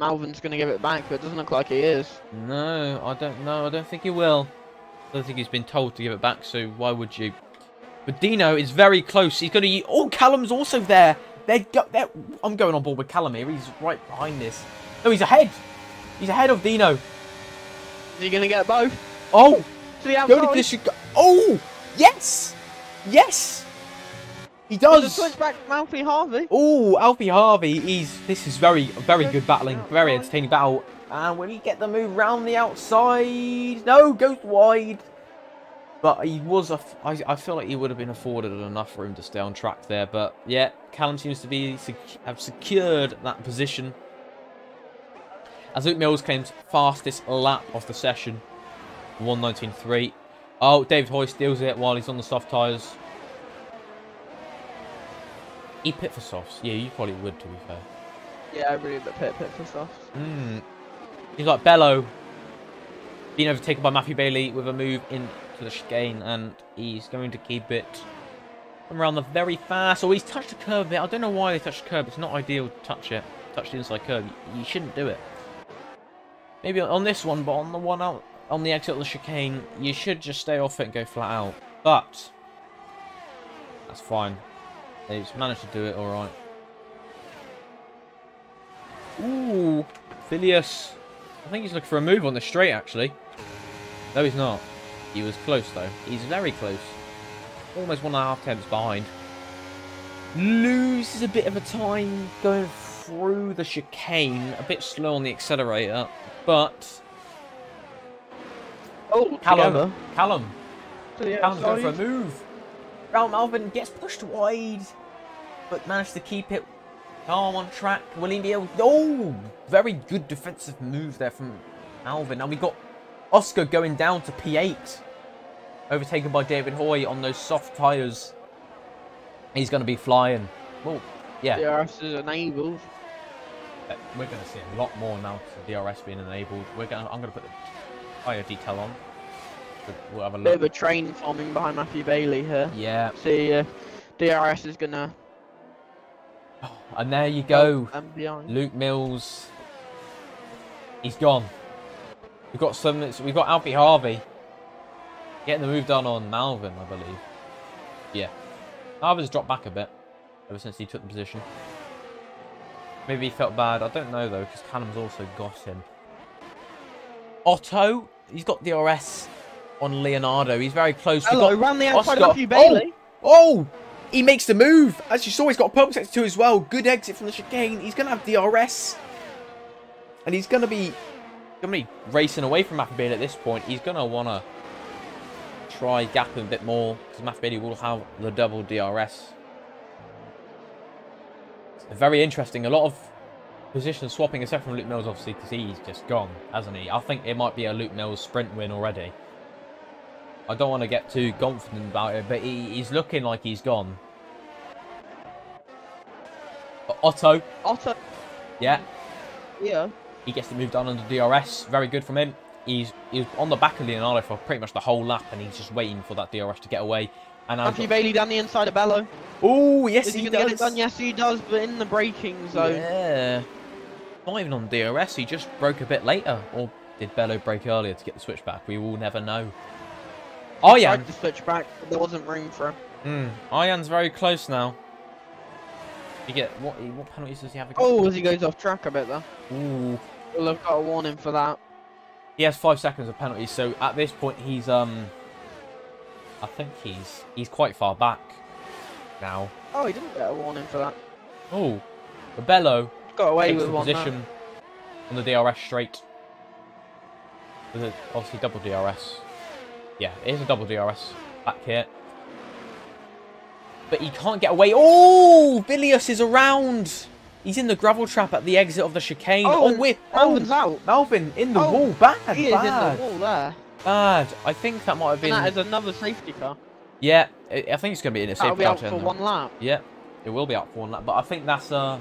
Malvin's going to give it back, but it doesn't look like he is. No, I don't know. I don't think he will. I don't think he's been told to give it back, so why would you? But Dino is very close. He's going to... Oh, Callum's also there. I'm going on board with Callum here. He's right behind this. No, he's ahead. He's ahead of Dino. Is he going to get both? Oh, go to the oh, yes, yes, he does. Switch back from Alfie Harvey. Oh, Alfie Harvey, this is very, very good battling, very entertaining battle. And will he get the move round the outside? No, goes wide. But he was, I feel like he would have been afforded enough room to stay on track there. But yeah, Callum seems to have secured that position. As Luke Mills claims fastest lap of the session. 1:19.3. Oh, David Hoy steals it while he's on the soft tyres. He pit for softs. Yeah, you probably would, to be fair. Yeah, I really would pit for softs. He's like Bello. Being overtaken by Matthew Bailey with a move into the chicane, and he's going to keep it around the very fast. Oh, he's touched the curb bit. I don't know why they touched the curb. It's not ideal to touch it. Touch the inside curb. You shouldn't do it. Maybe on this one, but on the one out... On the exit of the chicane, you should just stay off it and go flat out. But that's fine. They've managed to do it all right. Ooh, Vilius. I think he's looking for a move on the straight, actually. No, he's not. He was close, though. He's very close. Almost 1.5 tenths behind. Loses a bit of a time going through the chicane. A bit slow on the accelerator, but... Oh, Callum. Callum's going for a move. Round Malvin gets pushed wide, but managed to keep it calm on track. Will he be able... Oh, very good defensive move there from Malvin. And we got Oscar going down to P8. Overtaken by David Hoy on those soft tyres. He's going to be flying. Well, yeah. DRS is enabled. We're going to see a lot more now. DRS being enabled. I'm going to put the... Higher detail on. We'll have a look. Bit of a train forming behind Matthew Bailey here. Yeah. See, DRS is gonna. Oh, and there you go. Luke Mills. He's gone. We've got some. We've got Alfie Harvey getting the move done on Malvin, I believe. Yeah. Harvey's dropped back a bit ever since he took the position. Maybe he felt bad. I don't know, though, because Callum's also got him. Otto, he's got DRS on Leonardo. He's very close. Hello, ran the outside of Matthew Bailey. Oh, he makes the move. As you saw, he's got pole protector too as well. Good exit from the chicane. He's going to have DRS. And he's going to be racing away from Matthew Bailey at this point. He's going to want to try gapping a bit more, because Matthew Bailey will have the double DRS. Very interesting. A lot of position swapping, except from Luke Mills, obviously, because he's just gone, hasn't he? I think it might be a Luke Mills sprint win already. I don't want to get too confident about it, but he's looking like he's gone. Otto. Otto. Yeah. Yeah. He gets the move down under DRS. Very good from him. He's on the back of Leonardo for pretty much the whole lap, and he's just waiting for that DRS to get away. And Matthew Bailey down the inside of Bello. Oh, yes, he does. Get it done? Yes, he does, but in the braking zone. Yeah. Not even on DRS. He just broke a bit later. Or did Bello break earlier to get the switch back? We will never know. Ayan tried to switch back, but there wasn't room for him. Ayan's very close now. You get what penalties does he have? Oh, as he goes off track a bit there. Ooh. Well, I've got a warning for that. He has 5 seconds of penalties, so at this point he's I think he's quite far back now. Oh, he didn't get a warning for that. Oh, Bello got away with one position on the DRS straight. With obviously double DRS. Yeah, it is a double DRS back here. But he can't get away. Oh, Vilius is around. He's in the gravel trap at the exit of the chicane. Malvin's out. Malvin in the wall. Bad. He is in the wall there. Bad. I think that might have been. And that is another safety car. Yeah, I think it's going to be in a safety car. It'll be out for one lap. Yeah, it will be out for one lap. But I think that's had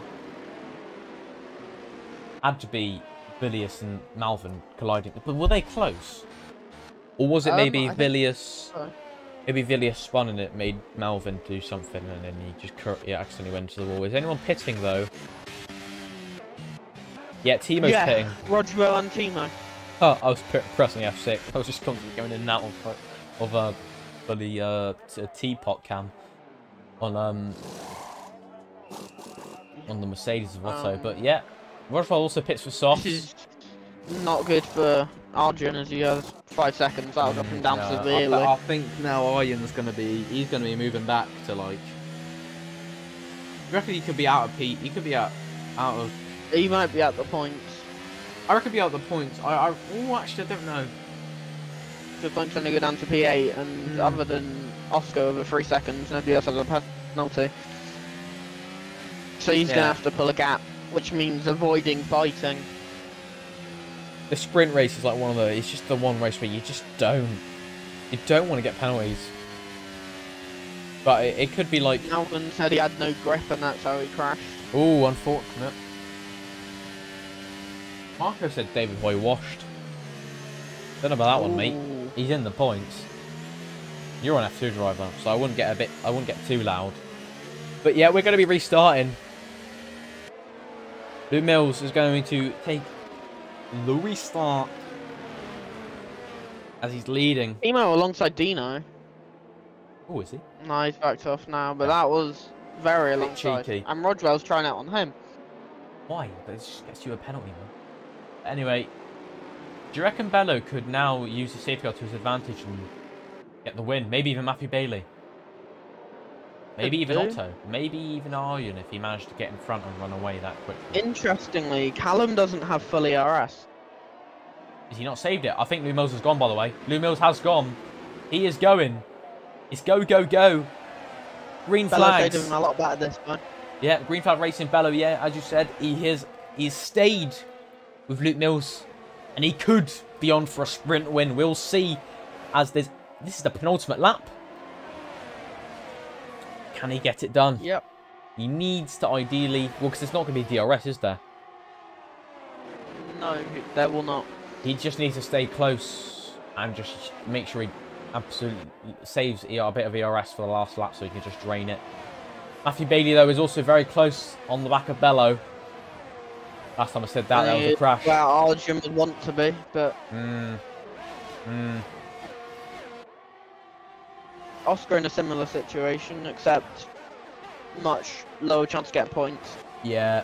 to be Vilius and Malvin colliding. But were they close? Or was it maybe Vilius? So. Maybe Vilius spun and it made Malvin do something, and then he just accidentally went to the wall. Is anyone pitting though? Yeah, Timo's pitting. Roswell and Timo. Oh, I was pressing F6. I was just constantly going in and out of the teapot cam on the Mercedes of Otto. But yeah, Roswell also pits for softs. This is not good for Arjun, as he has 5 seconds out up and down severely. I think now Arjun's going to be moving back to like. I reckon he could be out of Pete. He could be out of. He might be at the points. I reckon be out the points. Actually, I don't know. Because I'm trying to go down to P8, and other than Oscar over 3 seconds, nobody else has a penalty. So he's going to have to pull a gap, which means avoiding fighting. The sprint race is like one of the. It's just the one race where you just don't. You don't want to get penalties. But it could be like. Alvin said he had no grip, and that's how he crashed. Oh, unfortunate. Marco said David Hoy washed. Don't know about that one, mate. He's in the points. You're an F2 driver, so I wouldn't get too loud. But yeah, we're going to be restarting. Luke Mills is going to take the restart as he's leading. Timo alongside Dino. Oh, is he? No, he's backed off now. But that was very alongside. Cheeky. And Rodwell's trying out on him. Why? That just gets you a penalty, man. Anyway, do you reckon Bello could now use the safety car to his advantage and get the win? Maybe even Matthew Bailey. Maybe even Otto. Maybe even Arjun if he managed to get in front and run away that quickly. Interestingly, Callum doesn't have full ERS. Is he not saved it? I think Luke Mills has gone, by the way. Luke Mills has gone. He is going. It's go, go, go. Green flags. Bello's doing a lot better this one. Yeah, green flag racing Bello. Yeah, as you said, he's stayed with Luke Mills, and he could be on for a sprint win. We'll see. As this is the penultimate lap. Can he get it done? Yep. He needs to ideally. Well, because it's not going to be DRS, is there? No, there will not. He just needs to stay close. and just make sure he absolutely saves a bit of ERS for the last lap so he can just drain it. Matthew Bailey, though, is also very close on the back of Bello. Last time I said that, that was a crash. Well, Arjun would want to be, but... Oscar in a similar situation, except much lower chance to get points. Yeah.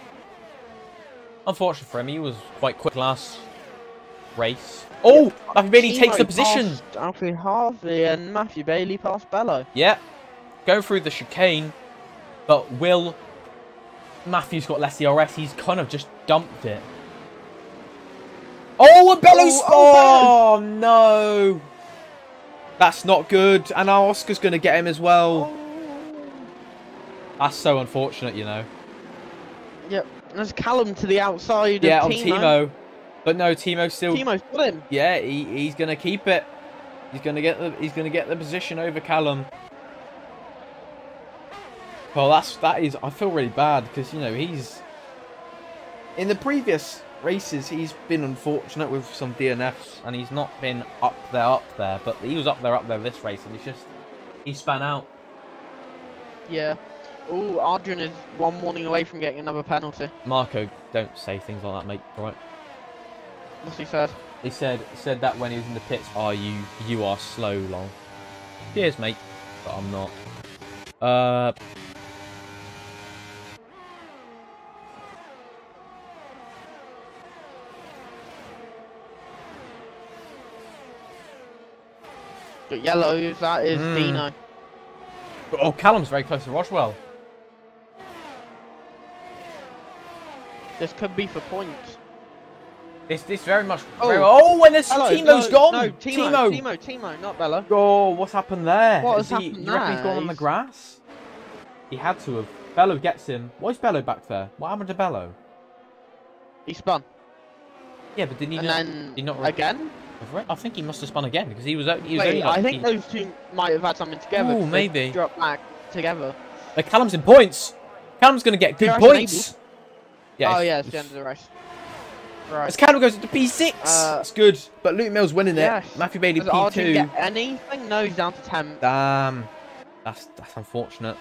Unfortunate for him, he was quite quick last race. Oh! Yeah, Matthew Bailey takes the position! Alfie Harvey and Matthew Bailey passed Bello. Yeah. Go through the chicane, but will... Matthew's got less ERS, he's kind of just dumped it. Oh, and Bello's... Oh, no! That's not good. And now Oscar's going to get him as well. Oh. That's so unfortunate, you know. Yep. There's Callum to the outside of Timo. Yeah, on Timo. But no, Timo still... Timo's got him. Yeah, he's going to keep it. He's going to get the position over Callum. Well, that is... I feel really bad because, you know, he's... In the previous races, he's been unfortunate with some DNFs and he's not been up there. But he was up there this race and he span out. Yeah. Oh, Adrian is one warning away from getting another penalty. Marco, don't say things like that, mate. All right. What's he said? He said that when he was in the pits. Oh, you are slow, lol. Cheers, mate. But I'm not. But yellow, that is Dino. Oh, Callum's very close to Roswell. This could be for points. This very much... Oh, and there's Timo's gone! No, Timo, not Bello. Oh, what's happened there? What has happened there? You reckon he's gone on the grass? He had to have. Bello gets him. Why is Bello back there? What happened to Bello? He spun. Yeah, but didn't he not again? I think he must have spun again because he was only like, I think those two might have had something together. Oh, maybe. Drop back together. But Callum's in points. Callum's going to get good points. Yeah, it's the end of the race. Right. As Callum goes into P6. It's good. But Luke Mills winning it. Matthew Bailey P2. Did he get anything? No, he's down to 10. Damn. That's unfortunate.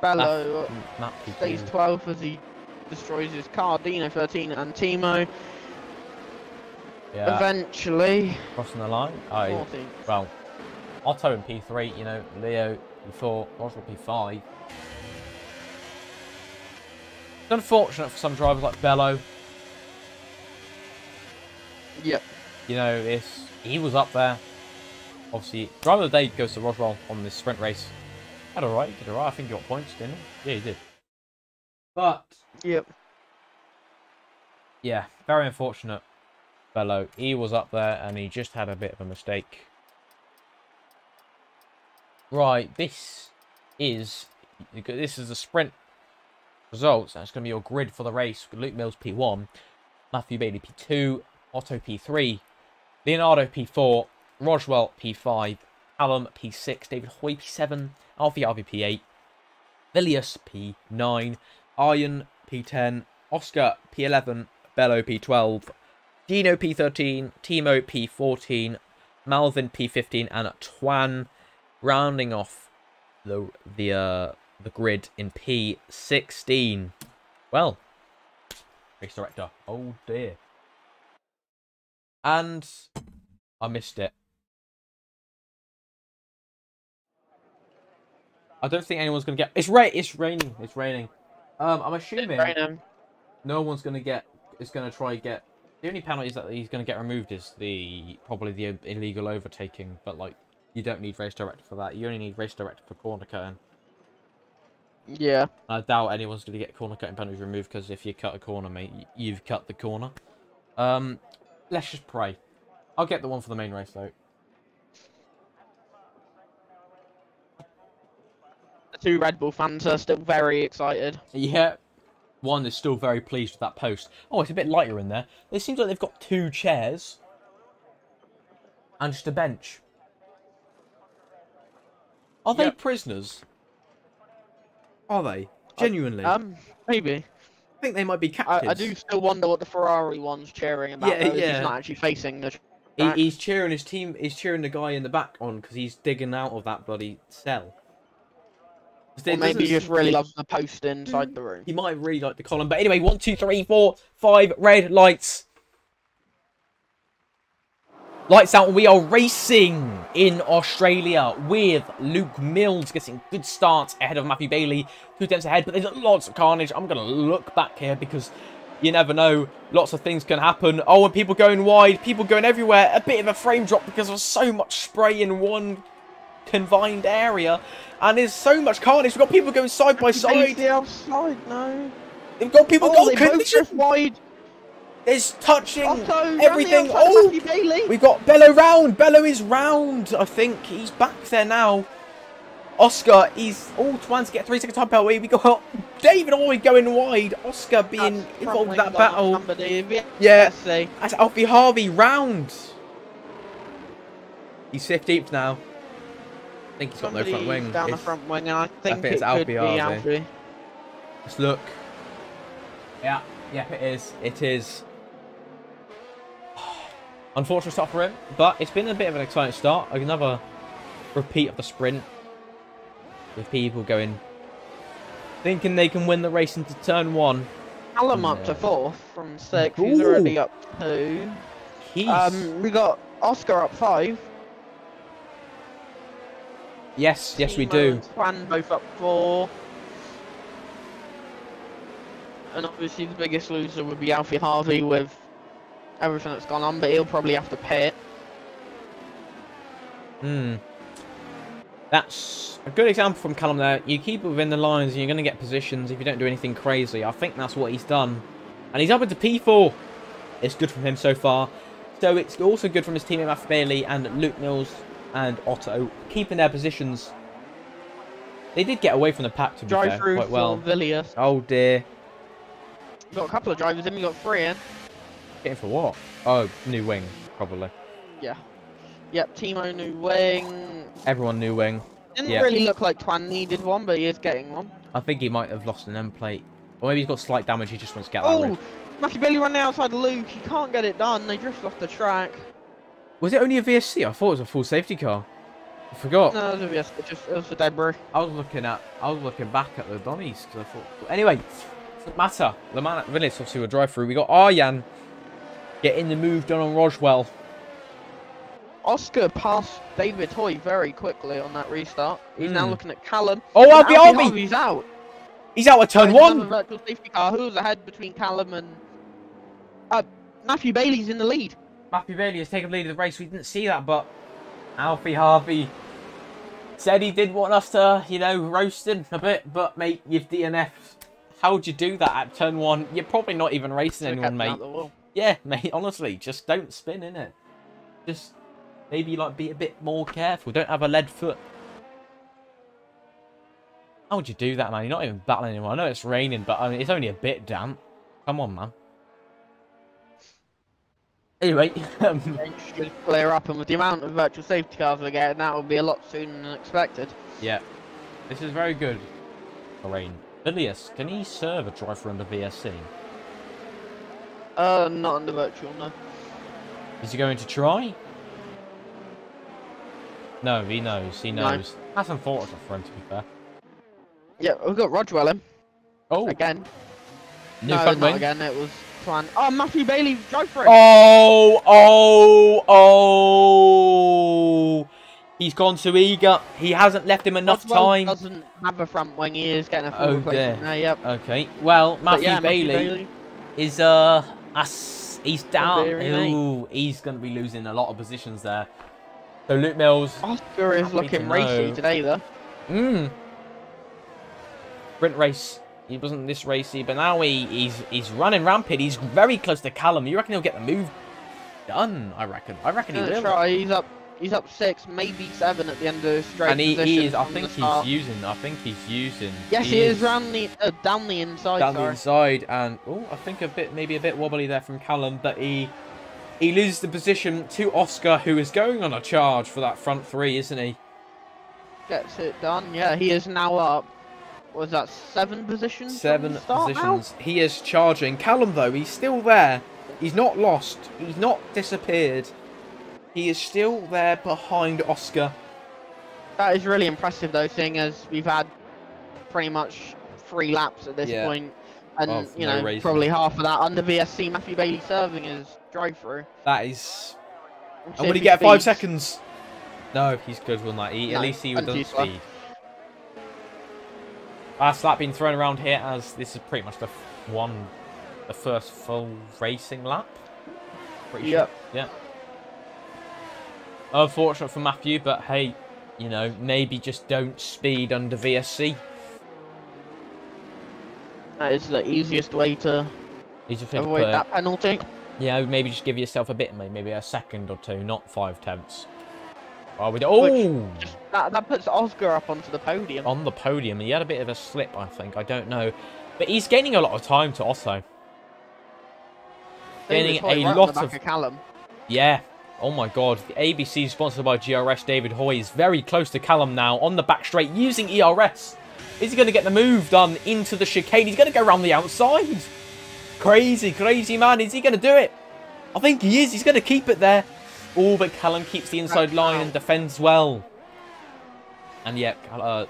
Bello stays 12 as he destroys his car. Dino 13 and Timo. Yeah. Eventually. Crossing the line. Oh, well, Otto in P3, you know, Leo in P4, Roswell P5. It's unfortunate for some drivers like Bello. Yep. You know, he was up there. Obviously, driver of the day goes to Roswell on this sprint race. Had alright, he did alright. I think he got points, didn't he? Yeah, he did. But. Yep. Yeah, very unfortunate. Bello, he was up there and he just had a bit of a mistake. Right, this is the sprint results. That's going to be your grid for the race. Luke Mills P1, Matthew Bailey P2, Otto P3, Leonardo P4, Roswell P5, Callum P6, David Hoy P7, Alfie Harvey P8, Vilius P9, Ayan P10, Oscar P11, Bello P12, Dino P13, Timo P14, Malvin P15, and Twan rounding off the grid in P16. Well, race director, oh dear. And I missed it. I don't think anyone's gonna get. It's raining. I'm assuming no one's gonna get. It's gonna try and get. The only penalties that he's going to get removed is probably the illegal overtaking, but like you don't need race director for that. You only need race director for corner cutting. Yeah. I doubt anyone's going to get corner cutting penalties removed because if you cut a corner, mate, you've cut the corner. Let's just pray. I'll get the one for the main race though. The two Red Bull fans are still very excited. Yeah. One is still very pleased with that post. Oh, it's a bit lighter in there. It seems like they've got two chairs and just a bench. Are they prisoners? Are they? Genuinely? Maybe. I think they might be captives. I do still wonder what the Ferrari one's cheering about. Yeah, though, yeah. He's not actually facing the back. He's cheering his team. He's cheering the guy in the back on because he's digging out of that bloody cell. Or maybe he just really loves the post inside the room. He might really like the column. But anyway, 1, 2, 3, 4, 5 red lights. Lights out. We are racing in Australia with Luke Mills getting good starts ahead of Matthew Bailey. 2 tenths ahead, but there's lots of carnage. I'm going to look back here because you never know. Lots of things can happen. Oh, and people going wide. People going everywhere. A bit of a frame drop because of so much spray in one confined area. And there's so much carnage. We've got people going side by side. The outside, no. We've got people going wide. There's touching everything. Oh, we've got Bello round. Bello is round, I think. He's back there now. Oscar, he's all trying to get 3 second time penalty. We got David Hoy going wide. Oscar being involved in that battle. Yeah, that's Alfie Harvey round. He's 15th now. I think he's got no front wing. Down the front wing, and I think it's Alfie Harvey. Let's look. Yeah. Yep, it is. It is. Unfortunate start for him, but it's been a bit of an exciting start. Another repeat of the sprint with people going, thinking they can win the race into turn one. Callum up to 4th from 6. Ooh. He's already up 2. We got Oscar up 5. Yes, yes, we do. Twan both up 4. And obviously the biggest loser would be Alfie Harvey with everything that's gone on, but he'll probably have to pay it. Hmm. That's a good example from Callum there. You keep it within the lines and you're going to get positions if you don't do anything crazy. I think that's what he's done. And he's up into P4. It's good from him so far. So it's also good from his teammate Matthew Bailey and Luke Mills and Otto keeping their positions. They did get away from the pack to be fair, quite well. Vilius. Oh dear. We've got a couple of drivers in, we got 3 in. Getting for what? Oh, new wing, probably. Yeah. Yep, Timo new wing. Everyone new wing. Didn't really look like Twan needed one, but he is getting one. I think he might have lost an end plate. Or maybe he's got slight damage, he just wants to get that red. Matthew Bailey running outside Luke, he can't get it done, they drift off the track. Was it only a VSC? I thought it was a full safety car. I forgot. No, it was a VSC, it was for debris. I was looking back at the Donnies, because I thought... Anyway... Doesn't matter. Le Manas, Vilius obviously will drive through. We got Ayan getting the move done on Roswell. Oscar passed David Hoy very quickly on that restart. He's now looking at Callum. Oh, Alfie Harvey! He's out. He's out of turn 1. Virtual safety car. Who's ahead between Callum and Matthew Bailey's in the lead. Matthew Bailey has taken the lead of the race. We didn't see that, but Alfie Harvey said he did want us to, you know, roast him a bit. But mate, you've DNF'd. How would you do that at turn 1? You're probably not even racing anyone, mate. Yeah, mate, honestly, just don't spin, innit? Just maybe, like, be a bit more careful. Don't have a lead foot. How would you do that, man? You're not even battling anyone. I know it's raining, but I mean, it's only a bit damp. Come on, man. Anyway. Should clear up, and with the amount of virtual safety cars we're getting, that will be a lot sooner than expected. Yeah. This is very good. The rain. Vilius, can he serve a driver under VSC? Not under virtual, no. Is he going to try? No, he knows, No. That's unfortunate for him, to be fair. Yeah, we've got Roswell in. Oh. Again. No, not again, it was Twan. Oh, Matthew Bailey, drive for it. Oh. He's gone too eager. He hasn't left him enough time. Doesn't have a front wing. He is getting a forward placement there. Yep. Okay. Well, Matthew Bailey is he's down. Ooh, he's going to be losing a lot of positions there. So Luke Mills. Oscar is looking racy today, though. Sprint race. He wasn't this racy, but now he's running rampant. He's very close to Callum. You reckon he'll get the move done? I reckon he will. Try. He's up 6, maybe 7 at the end of straight. And he is. I think he's using. Yes, he is down the inside. Down the inside, and I think maybe a bit wobbly there from Callum, but he loses the position to Oscar, who is going on a charge for that front 3, isn't he? Gets it done. Yeah, he is now up. Was that 7 positions? 7 positions. Now? He is charging. Callum though, he's still there. He's not lost. He's not disappeared. He is still there behind Oscar. That is really impressive, though, seeing as we've had pretty much 3 laps at this point. And, you know, reason. Probably half of that under VSC, Matthew Bailey serving his drive-through. That is... And would he get 5 seconds? No, he's good on that. At least he would have done speed. That's that being thrown around here as this is pretty much the the first full racing lap. Pretty sure. Yeah. Unfortunate for Matthew, but hey, you know, maybe just don't speed under VSC. That is the easiest way to avoid that penalty. Yeah, maybe just give yourself a bit, maybe a second or 2, not 5 tenths. Oh, that puts Oscar up onto the podium. On the podium, he had a bit of a slip, I think. I don't know, but he's gaining a lot of time to Otto. Gaining a lot of Callum. Yeah. Oh my God. The ABC sponsored by GRS. David Hoy is very close to Callum now on the back straight using ERS. Is he going to get the move done into the chicane? He's going to go around the outside. Crazy, crazy man. Is he going to do it? I think he is. He's going to keep it there. Oh, but Callum keeps the inside line and defends well. And yeah,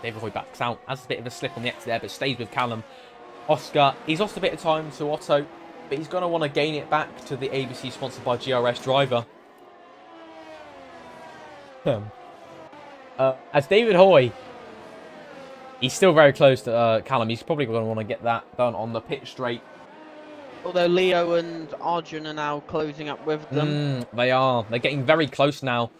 David Hoy backs out. Has a bit of a slip on the exit there, but stays with Callum. Oscar, he's lost a bit of time to Otto, but he's going to want to gain it back to the ABC sponsored by GRS driver. As David Hoy, he's still very close to Callum. He's probably going to want to get that done on the pit straight. Although Leo and Arjun are now closing up with them. They are. They're getting very close now.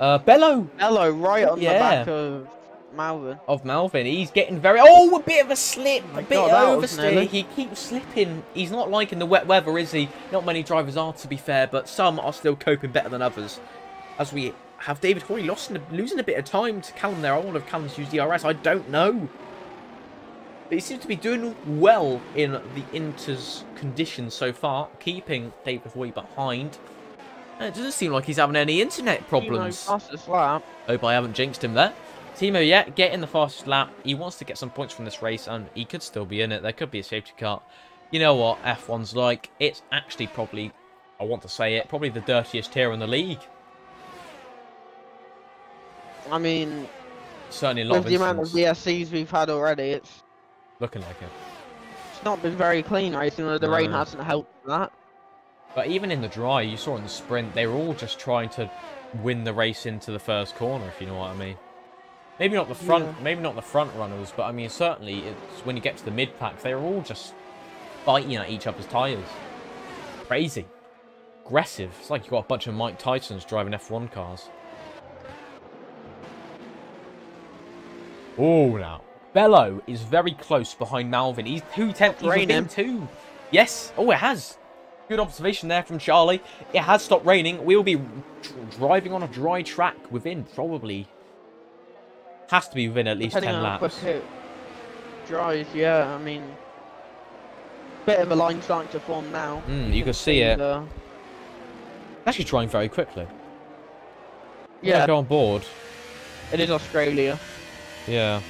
Bello right on the back of Malvin. He's getting very... Oh, a bit of a slip. Oh, a bit oversteer. He keeps slipping. He's not liking the wet weather, is he? Not many drivers are, to be fair, but some are still coping better than others. As we have David Hoy losing a bit of time to Callum there. I wonder if Callum's used DRS. I don't know. But he seems to be doing well in the Inter's conditions so far, keeping David Hoy behind. And it doesn't seem like he's having any internet problems. Hope I haven't jinxed him there. Timo, yeah, getting the fastest lap. He wants to get some points from this race, and he could still be in it. There could be a safety car. You know what F1's like. It's actually probably, I want to say it, probably the dirtiest tier in the league. I mean, certainly a lot of the amount of VSCs we've had already, it's... Looking like it. It's not been very clean racing, though the rain hasn't helped that. But even in the dry, you saw in the sprint, they were all just trying to win the race into the first corner, if you know what I mean. Maybe not the front, maybe not the front runners, but I mean certainly it's when you get to the mid packs, they were all just biting at each other's tires. Crazy, aggressive. It's like you got a bunch of Mike Tysons driving F1 cars. Oh, now. Bello is very close behind Malvin. He's 2 tenths within 2. Yes. Oh, it has. Good observation there from Charlie. It has stopped raining. We'll be driving on a dry track within probably... Has to be within at least 10 laps. Dries, yeah. I mean... Bit of a line starting to form now. You can see it. Actually drying very quickly. Yeah. Go on board. It is Australia. Yeah.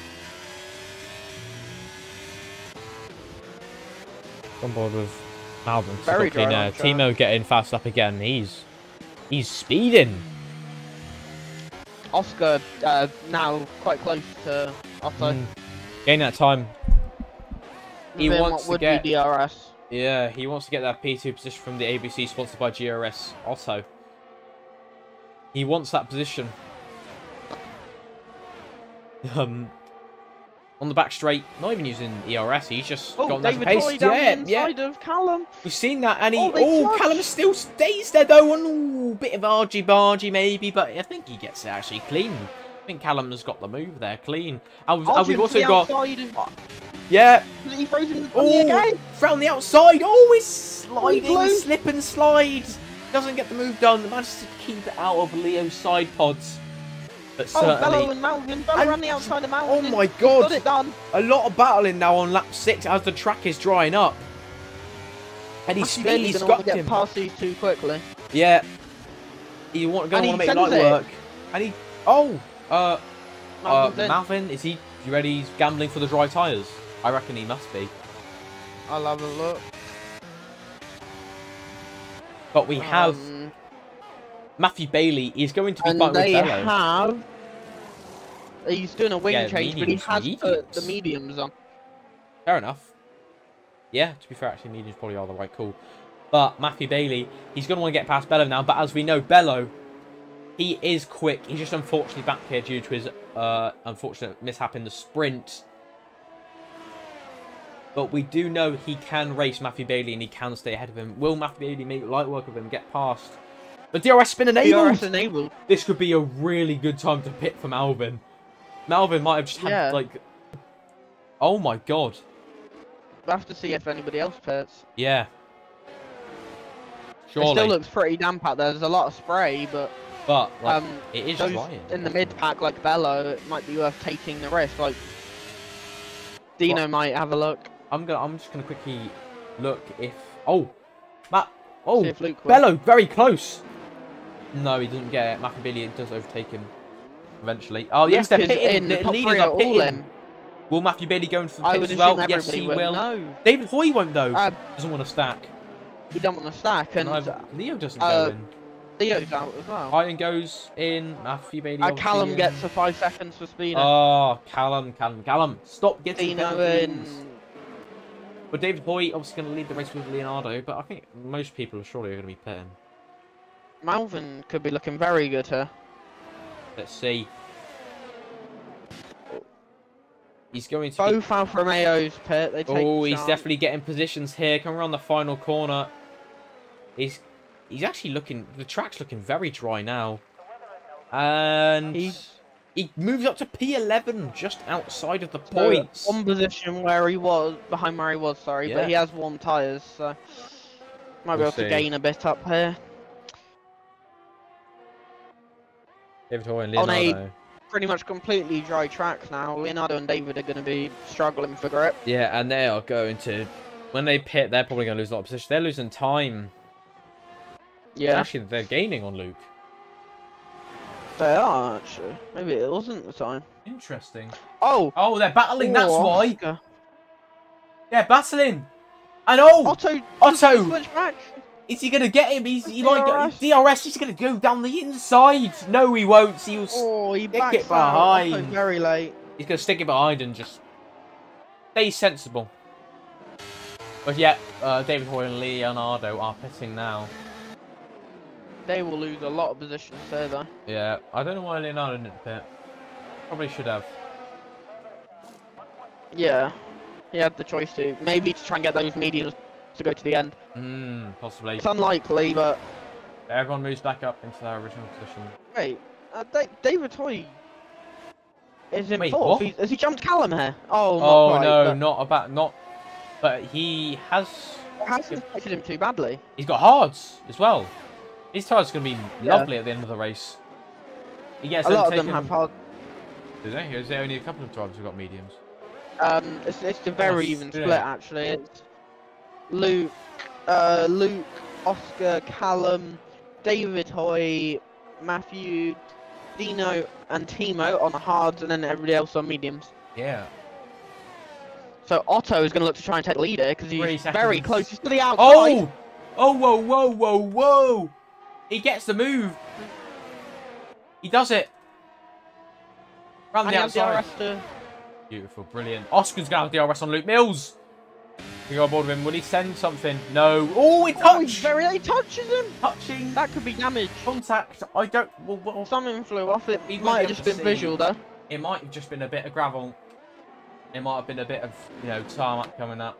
On board with Malvin. Very dry now. Timo getting fast up again. He's speeding. Oscar now quite close to Otto. Gain that time. He wants to get DRS. Yeah, he wants to get that P2 position from the ABC sponsored by GRS. Otto. He wants that position. On the back straight, not even using ERS, he's just got that pace. Of Callum. We've seen that, and Callum still stays there though, and a bit of argy-bargy maybe, but I think he gets it actually clean. I think Callum has got the move there clean. And we've also got... He throws him again. Round the outside, he's sliding, slip and slide. Doesn't get the move done, manages to keep it out of Leo's side pods. But Bello and Malvin. Bello ran the outside of Malvin. Oh my God. Got it done. A lot of battling now on lap 6 as the track is drying up. And he's barely got him. Past these too quickly. Yeah. You want to make light work. And he... Malvin, is he ready? He's gambling for the dry tyres. I reckon he must be. I'll have a look. But we have... Matthew Bailey is going to be fighting with Bello. He's doing a wing change, but he has put the mediums on. Fair enough. Yeah, to be fair, actually, mediums probably are the right call. But Matthew Bailey, he's going to want to get past Bello now. But as we know, Bello, he is quick. He's just unfortunately back here due to his unfortunate mishap in the sprint. But we do know he can race Matthew Bailey and he can stay ahead of him. Will Matthew Bailey make light work of him, get past? But DRS spin enabled. DRS enabled. This could be a really good time to pit for Malvin. Malvin might have just had, like... Oh, my God. We'll have to see if anybody else pits. Yeah. Surely. It still looks pretty damp out there. There's a lot of spray, but... But, like, it is flying. In the mid-pack, like Bello, it might be worth taking the risk. Like, Dino might have a look. I'm just gonna quickly look if Bello very close. No, he doesn't get it. Matthew Bailey does overtake him eventually. Oh yes, they're pitting. The leaders are pitting. Will Matthew Bailey go in for the pit as well? Yes, he will. No. David Hoy won't though. Doesn't want to stack. He doesn't want to stack, and Leo doesn't go in. Leo's out as well. Ayan goes in. Matthew Bailey. Callum gets a 5 seconds for speeding. Oh, Callum! Stop getting in. But David Hoy obviously going to lead the race with Leonardo, but I think most people surely are going to be pitting. Malvin could be looking very good here. Let's see. He's going to both Alfa Romeo's pit. They take he's definitely getting positions here. Coming around the final corner. He's actually looking... The track's looking very dry now. And... He moves up to P11, just outside of the points. One position where he was... Behind where he was, sorry. Yeah. But he has warm tyres, so... Might be able to gain a bit up here. David Hoy and Leonardo. On a pretty much completely dry track now. Leonardo and David are going to be struggling for grip. Yeah, and they are going to... When they pit, they're probably going to lose a lot of position. They're losing time... Yeah. Actually, they're gaining on Luke. They are, actually. Maybe it wasn't the time. Interesting. Oh! Oh, they're battling, that's why! Oscar. They're battling! And Otto! Is he going to get him? He might go... DRS, he's going to go down the inside! No, he won't. He'll stick it behind. Otto very late. He's going to stick it behind and just... Stay sensible. But yeah, David Hoy and Leonardo are pitting now. They will lose a lot of positions further. Yeah, I don't know why Leonardo didn't pit. Probably should have. Yeah, he had the choice to. Maybe to try and get those mediums to go to the end. Possibly. It's unlikely, but... Everyone moves back up into their original position. Wait, David Hoy is in fourth. Has he jumped Callum here? Oh, But he has... It hasn't affected him too badly. He's got hards as well. His tyre's going to be lovely at the end of the race. Yes, a lot of them have hard. Do they? Is there only a couple of times we've got mediums? It's a very even split, actually. It's Luke, Oscar, Callum, David Hoy, Matthew, Dino, and Timo on the hards, and then everybody else on mediums. Yeah. So Otto is going to look to try and take the lead here, because he's very close to the outside. Oh! Oh, whoa, whoa, whoa, whoa! He gets the move. He does it. Round the outside. Beautiful, brilliant. Oscar's going to have DRS on Luke Mills. We got aboard of him. Will he send something? No. Oh, it touched. He touches him. Touching. That could be damage. Contact. I don't. Well, something flew off it. He might have just been visual though. It might have just been a bit of gravel. It might have been a bit of tarmac coming up.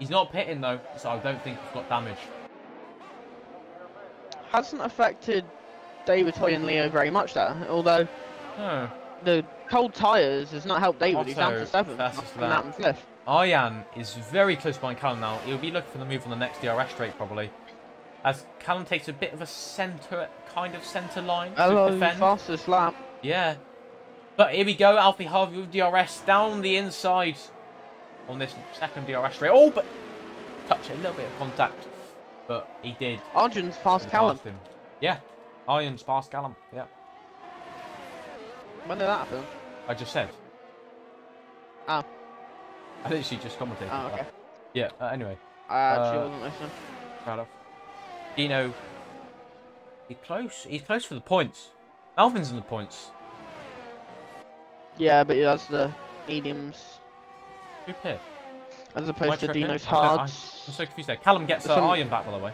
He's not pitting though, so I don't think he's got damage. Hasn't affected David Hoy and Leo very much there, although the cold tyres has not helped David. He's down to 7th. Ayan is very close behind Callum now. He'll be looking for the move on the next DRS straight probably, as Callum takes a bit of a kind of centre line to defend. Fastest lap. Yeah, but here we go. Alfie Harvey with DRS down the inside on this second DRS straight. Oh, but touch a little bit of contact. But he did. Arjun's past Callum. Yeah. Arjun's past Callum. Yeah. When did that happen? I just said. Ah. I literally just commented. Oh, okay. Yeah, anyway. She wasn't listening. Proud of. Dino He's close. He's close for the points. Malvin's in the points. Yeah, but that's the mediums. Who cares? As opposed to Dino's hards. I'm so confused there. Callum gets her iron back, by the way.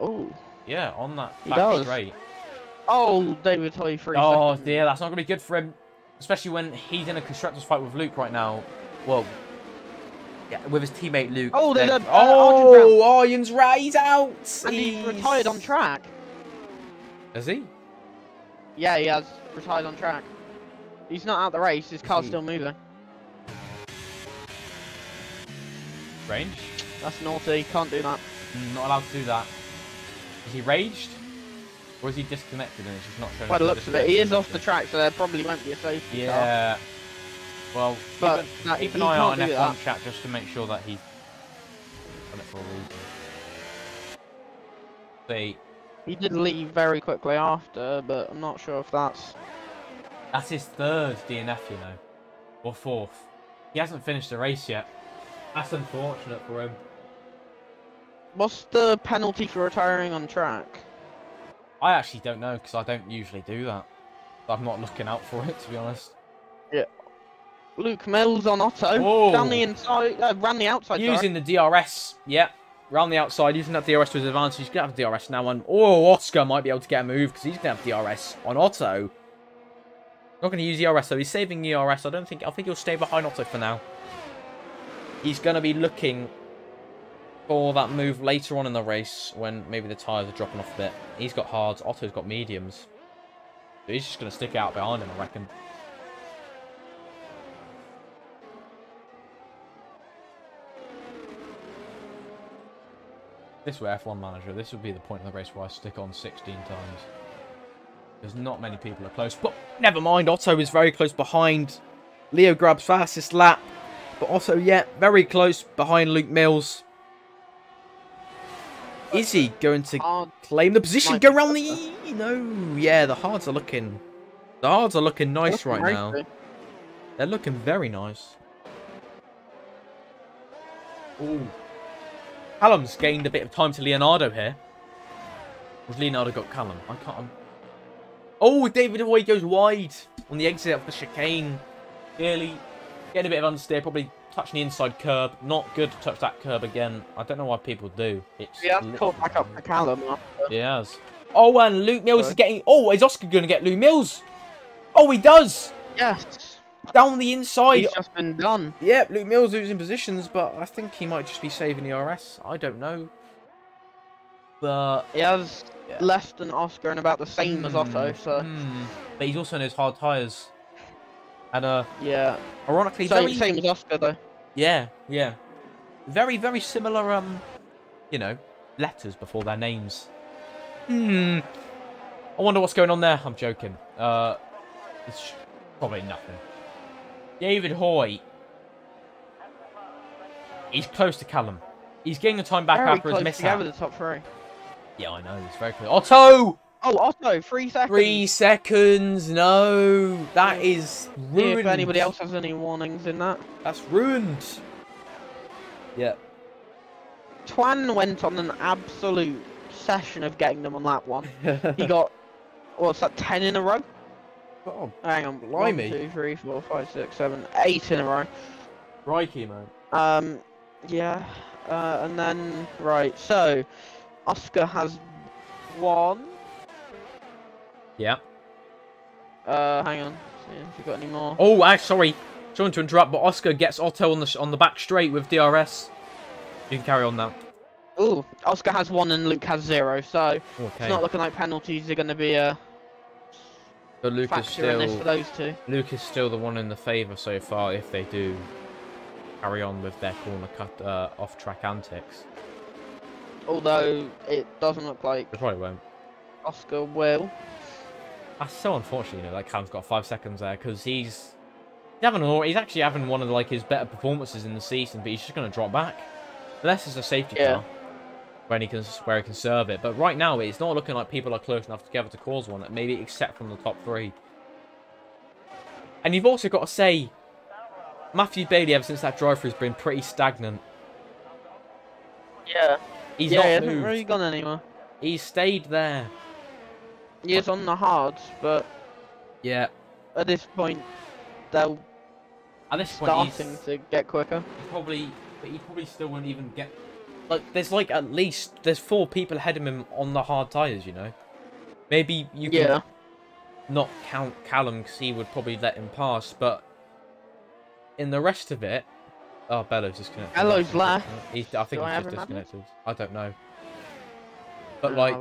Oh. Yeah, on that back straight. Oh, David Hoy free. Oh dear, that's not going to be good for him. Especially when he's in a constructors fight with Luke right now. Well, yeah, with his teammate Luke. Oh, Arjan's right. He's out. And he's retired on track. Is he? Yeah, he has retired on track. He's not out of the race. His car's still moving. Range? That's naughty. Can't do that. Not allowed to do that. Is he raged? Or is he disconnected and it's just not showing? By the looks of it, he is off the track, so there probably won't be a safety car. Yeah. Well, but keep an eye out on F1 chat just to make sure that he's done it for a reason. See. He did leave very quickly after, but I'm not sure if that's... That's his third DNF, you know. Or fourth. He hasn't finished the race yet. That's unfortunate for him. What's the penalty for retiring on track? I actually don't know, because I don't usually do that. I'm not looking out for it, to be honest. Yeah. Luke Mills on Otto. Whoa. Down the inside, ran the outside. Using the DRS. Yeah. Round the outside, using that DRS to his advantage. He's going to have DRS now on... Oh, Oscar might be able to get a move, because he's going to have DRS on Otto. Not going to use DRS, so he's saving DRS. I think he'll stay behind Otto for now. He's going to be looking... for that move later on in the race when maybe the tyres are dropping off a bit. He's got hards, Otto's got mediums. But he's just going to stick out behind him, I reckon. This were F1 manager, this would be the point of the race where I stick on 16 times. Because not many people are close. But never mind, Otto is very close behind. Leo grabs fastest lap. But Otto, yeah, very close behind Luke Mills. Is he going to claim the position? Go round the... No. Yeah, the hards are looking... The hards are looking nice right now. They're looking very nice. Ooh. Callum's gained a bit of time to Leonardo here. Or Leonardo got Callum. I can't... Oh, David Hoy goes wide on the exit of the chicane. Nearly getting a bit of understeer, probably... Touching the inside curb, not good to touch that curb again. I don't know why people do. It's yeah, caught back up for Callum. He has. Oh, and Luke Mills is getting. Oh, is Oscar going to get Luke Mills? Oh, he does. Yes. Down the inside. He's just been done. Yeah, Luke Mills losing positions, but I think he might just be saving the RS. I don't know. But he has less than Oscar and about the same as Otto. So, but he's also in his hard tyres. And yeah, ironically, same as Oscar though. Yeah, yeah, very, very similar. You know, letters before their names. I wonder what's going on there. I'm joking. It's probably nothing. David Hoy. He's close to Callum. He's getting the time back after his mishap. The top three. Yeah, I know. He's very close. Otto. Oh, Otto, 3 seconds. 3 seconds, no. That is ruined. Yeah, if anybody else has any warnings in that. That's ruined. Yeah. Twan went on an absolute session of getting them on that one. He got, what's that, 10 in a row? Oh, hang on, blimey. 1, 2, 3, 4, 5, 6, 7, 8 in a row. Rikey, man. Yeah. And then, right, so, Oscar has one. Yeah. Hang on. See if you've got any more. Oh, sorry. Trying to interrupt, but Oscar gets Otto on the back straight with DRS. You can carry on now. Oh, Oscar has one and Luke has zero, so it's not looking like penalties are going to be a factor in this for those two. Luke is still the one in the favour so far if they do carry on with their corner cut off-track antics. Although it doesn't look like. It probably won't. Oscar will. That's so unfortunate, you know, that Cam's got 5 seconds there, because he's actually having one of, like, his better performances in the season, but he's just going to drop back. Unless it's a safety car, where he can serve it. But right now, it's not looking like people are close enough together to cause one, maybe except from the top three. And you've also got to say, Matthew Bailey, ever since that drive-thru, has been pretty stagnant. Yeah. He's not moved. He hasn't really gone anywhere. He stayed there. He is on the hards, but yeah. At this point, they'll starting to get quicker. Probably, but he probably still won't even get. Like, there's like at least there's 4 people ahead of him on the hard tires. You know, maybe you can not count Callum because he would probably let him pass, but in the rest of it, oh, Bello's disconnected. Bello's left. I think he's just disconnected. I don't know. But like,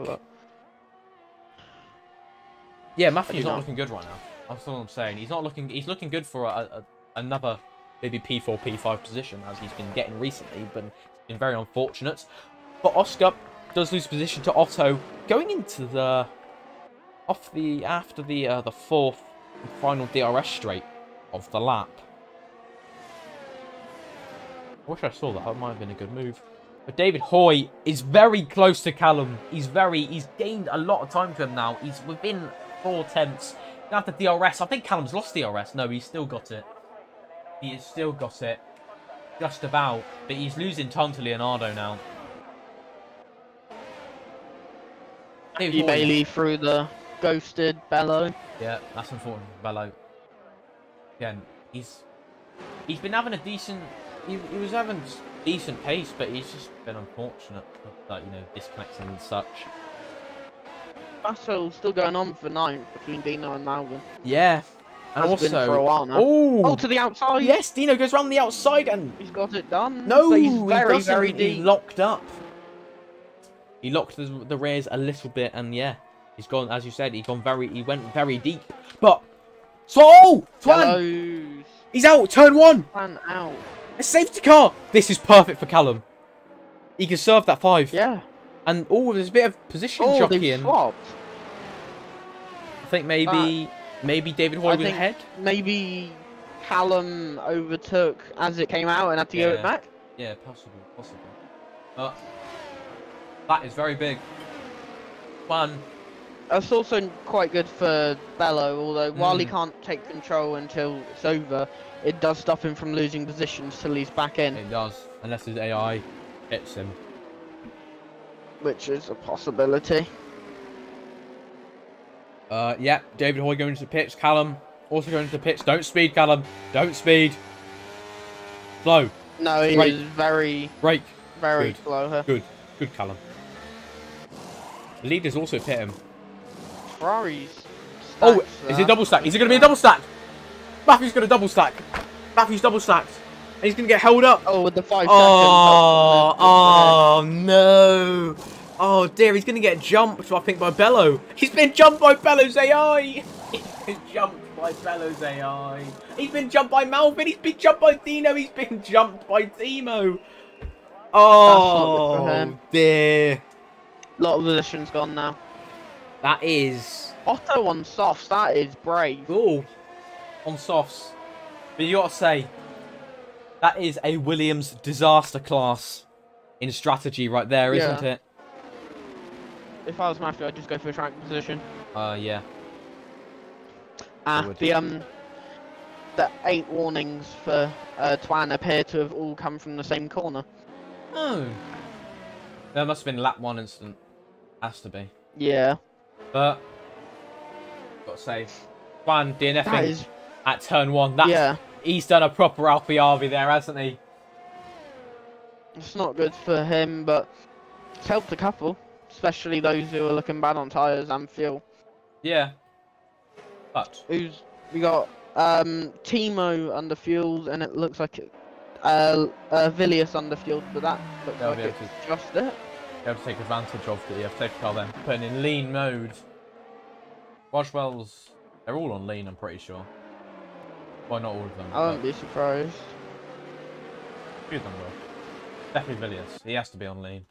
yeah, Matthew's not looking good right now. That's all I'm saying. He's not looking. He's looking good for another maybe P4, P5 position as he's been getting recently, but it's been very unfortunate. But Oscar does lose position to Otto going into the after the 4th and final DRS straight of the lap. I wish I saw that. That might have been a good move. But David Hoy is very close to Callum. He's gained a lot of time to him now. He's within 4 tenths. Now the DRS. I think Callum's lost DRS. No, he's still got it. He has still got it. Just about. But he's losing time to Leonardo now. Matthew Bailey through the ghosted Bello. Yeah, that's unfortunate. Bello. Again, he's been having a decent. He was having decent pace, but he's just been unfortunate that, you know, disconnecting and such. Battle's still going on for 9th between Dino and Malvin. Yeah. And has also been for a while now. Oh, to the outside. Yes, Dino goes round the outside and he's got it done. No, but he's very deep. He locked up. He locked the rears a little bit, and yeah, he's gone, as you said, he went very deep. But Twan! He's out, turn 1! Twan out. A safety car! This is perfect for Callum. He can serve that 5. Yeah. And, oh, there's a bit of position jockeying. I think maybe David Hoy was ahead. Maybe Callum overtook as it came out and had to go back. Yeah, possible. But that is very big. One. That's also quite good for Bello, although while he can't take control until it's over, it does stop him from losing positions till he's back in. It does, unless his AI hits him. Which is a possibility. Yeah, David Hoy going to the pits. Callum also going to the pits. Don't speed, Callum. Don't speed. Slow. No, he was very... Brake. Very slow. Good, Callum. The leaders also pit him. Ferrari's. Oh, is it double stack? Is it going to be a double stack? Matthew's going to double stack. Matthew's double stacked. And he's going to get held up. Oh, with the 5 seconds. Oh, no. Oh, dear. He's going to get jumped, I think, by Bello. He's been jumped by Bello's AI. He's been jumped by Bello's AI. He's been jumped by Malvin. He's been jumped by Dino. He's been jumped by Timo. Oh, dear. A lot of positions gone now. That is... Otto on softs. That is brave. Oh, on softs. But you got to say, that is a Williams disaster class in strategy right there, isn't it? If I was Matthew, I'd just go for a track position. Yeah. The 8 warnings for Twan appear to have all come from the same corner. Oh. There must have been lap 1 incident. Has to be. Yeah. But got to say, Twan DNFing at turn 1. That's, he's done a proper Alfie Harvey there, hasn't he? It's not good for him, but it's helped a couple, especially those who are looking bad on tyres and fuel. Yeah. But we got Timo under fuel, and it looks like Vilius under fuel, but that looks like it's just it. They'll have to take advantage of the safety car then, putting in lean mode. Roswell's, they're all on lean, I'm pretty sure. Well, not all of them. I wouldn't be surprised. A few of them will. Definitely Vilius. He has to be on lean.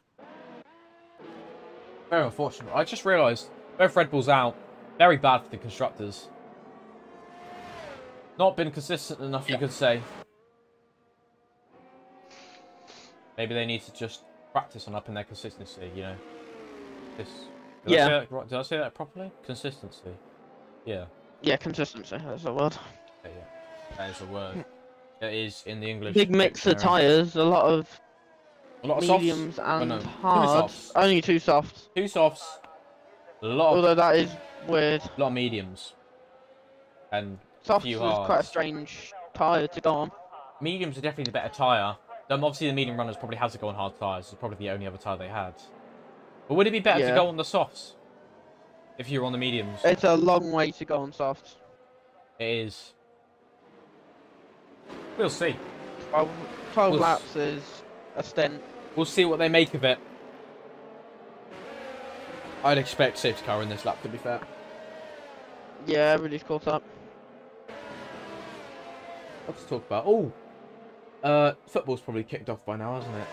Very unfortunate. I just realised both Red Bulls out. Very bad for the constructors. Not been consistent enough, you could say. Maybe they need to just practice on upping their consistency, you know. Did I say that properly? Consistency. Yeah. Yeah, consistency. That's the word. Yeah. That is a word. It is in the English. Big mix of tyres, a lot of A lot of mediums softs? And hards. Only two softs. Two softs. A lot of... Although that is weird. A lot of mediums. And softs few hards. Softs is quite a strange tyre to go on. Mediums are definitely the better tyre. Obviously the medium runners probably had to go on hard tyres. It's probably the only other tyre they had. But would it be better to go on the softs? If you're on the mediums? It's a long way to go on softs. It is. We'll see. 12 laps is a stint. We'll see what they make of it. I'd expect safety car in this lap, to be fair. Yeah, everybody's caught up. What to talk about? Oh! Football's probably kicked off by now, hasn't it?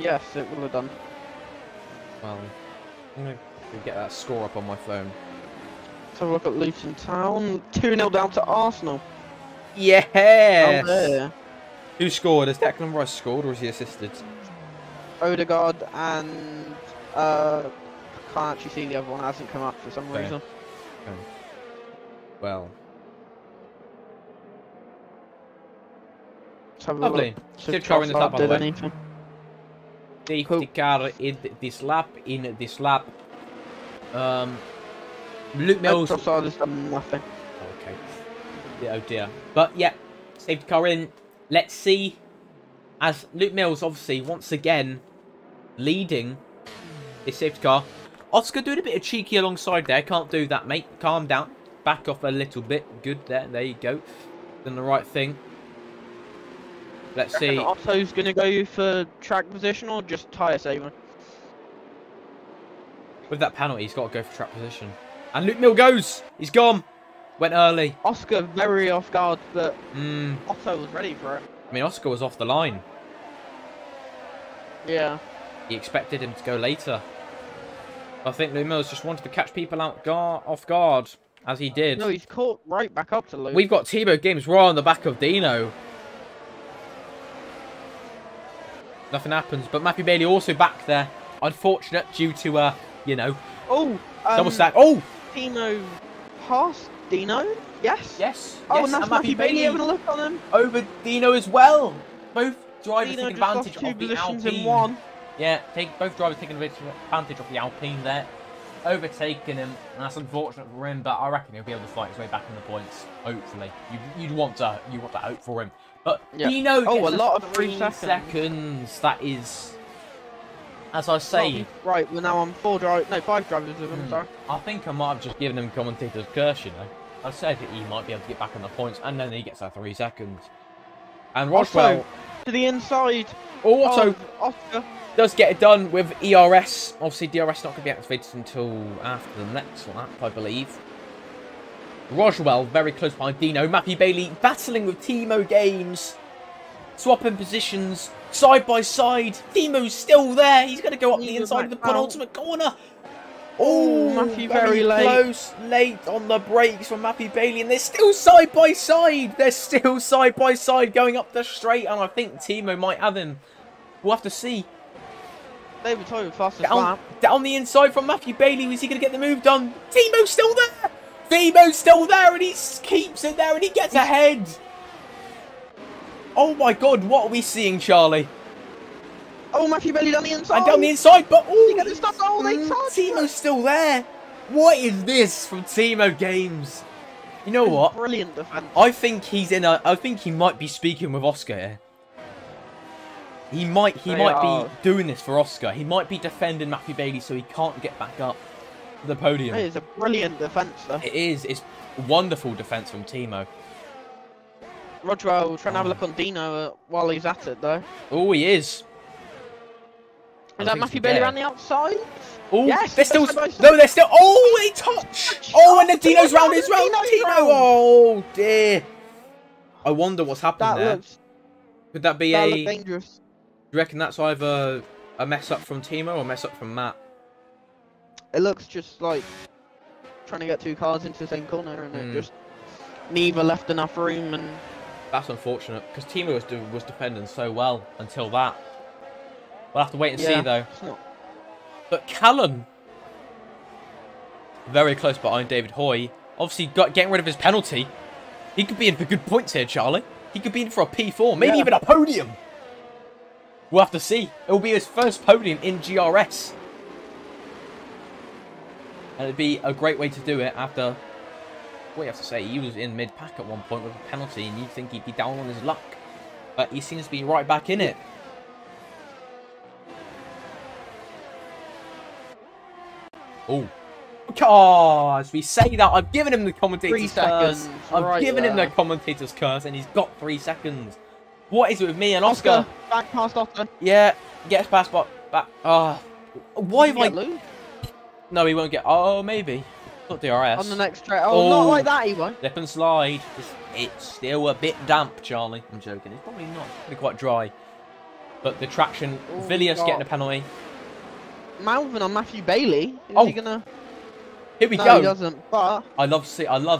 Yes, it will have done. Well, I'm going to get that score up on my phone. Let's have a look at Luton Town. 2-0 down to Arsenal. Yes! Oh, who scored? Has Declan Rice scored or has he assisted? Odegaard and... I can't actually see the other one. It hasn't come up for some reason. Okay. Well... Lovely. Did car in this lap, by the way. Safety car in this lap, Luke Mills... has done nothing. Okay. Yeah, oh dear. But yeah, safety car in. Let's see. As Luke Mills, obviously, once again, leading his safety car. Oscar doing a bit of cheeky alongside there. Can't do that, mate. Calm down. Back off a little bit. Good there. There you go. Done the right thing. Let's see. Otto's going to go for track position or just tyre saving? With that penalty, he's got to go for track position. And Luke Mill goes. He's gone. Went early. Oscar very off guard, but Otto was ready for it. I mean, Oscar was off the line. Yeah. He expected him to go later. I think Luke Mills just wanted to catch people out guard, off guard, as he did. No, he's caught right back up to Luke. We've got Timo Gims right on the back of Dino. Nothing happens, but Matthew Bailey also back there. Unfortunate due to, you know... Oh! Double stack. Oh! Timo passed Dino? Yes. Yes. Oh, yes. And that's Matthew Bailey having a look on him. Over Dino as well. Both drivers taking advantage of the Alpine. In one. Yeah, both drivers taking advantage of the Alpine there. Overtaking him, and that's unfortunate for him, but I reckon he'll be able to fight his way back in the points, hopefully. You'd want to hope for him. But Dino gets a lot of 3 seconds. That is, as I say... Right, well now I'm five drivers with him, sorry. I think I might have just given him commentator's curse, you know. I said that he might be able to get back on the points, and then he gets that 3 seconds. And Roswell... Otto, to the inside. Oh, Otto Oscar does get it done with ERS. Obviously, DRS not going to be activated until after the next lap, I believe. Roswell very close behind Dino. Matthew Bailey battling with Timo Gims. Swapping positions side by side. Timo's still there. He's going to go up the inside of the penultimate corner. Oh, Matthew very late. Close, late on the brakes from Matthew Bailey, and they're still side by side. They're still side by side going up the straight, and I think Timo might have him. We'll have to see. They were totally fastest lap. Down the inside from Matthew Bailey. Was he going to get the move done? Timo's still there. Timo's still there, and he keeps it there, and he gets ahead. Oh my God, what are we seeing, Charlie? Oh, Matthew Bailey down the inside. And down the inside, but Timo's still there. What is this from Timo Gims? You know what? Brilliant defense. I think he might be speaking with Oscar here. He might be doing this for Oscar. He might be defending Matthew Bailey so he can't get back up the podium. It is a brilliant defence, though. It is. It's wonderful defence from Timo. Rodwell trying to have a look on Dino while he's at it, though. Oh, he is. Is that Matthew Bailey around the outside? Oh, yes, they're still. No, they're still. Oh, they touch. Oh, and then Dino's round as well. Timo. Oh dear. I wonder what's happened there. Could that be a? Dangerous. Do you reckon that's either a mess up from Timo or a mess up from Matt? It looks just like trying to get two cars into the same corner, and it just neither left enough room. And that's unfortunate because Timo was defending so well until that. We'll have to wait and see though. It's not... But Callum, very close behind David Hoy, obviously getting rid of his penalty. He could be in for good points here, Charlie. He could be in for a P4, maybe even a podium. We'll have to see. It'll be his first podium in GRS. And it'd be a great way to do it after... Well, you have to say, he was in mid-pack at one point with a penalty, and you'd think he'd be down on his luck. But he seems to be right back in it. Oh. Oh, as we say that, I've given him the commentator's curse. I've given him the commentator's curse, and he's got 3 seconds. What is it with me and Oscar? Back past Otto. Yeah, gets past, but back. Why have I... Luke? No, he won't get... Oh, maybe. Not DRS. On the next straight. Oh, not like that, he won't. Slip and slide. It's still a bit damp, Charlie. I'm joking. It's probably not. It's quite dry. But the traction... Vilius getting a penalty. Malvin on Matthew Bailey. Is he gonna... Here we go. He doesn't, but... I love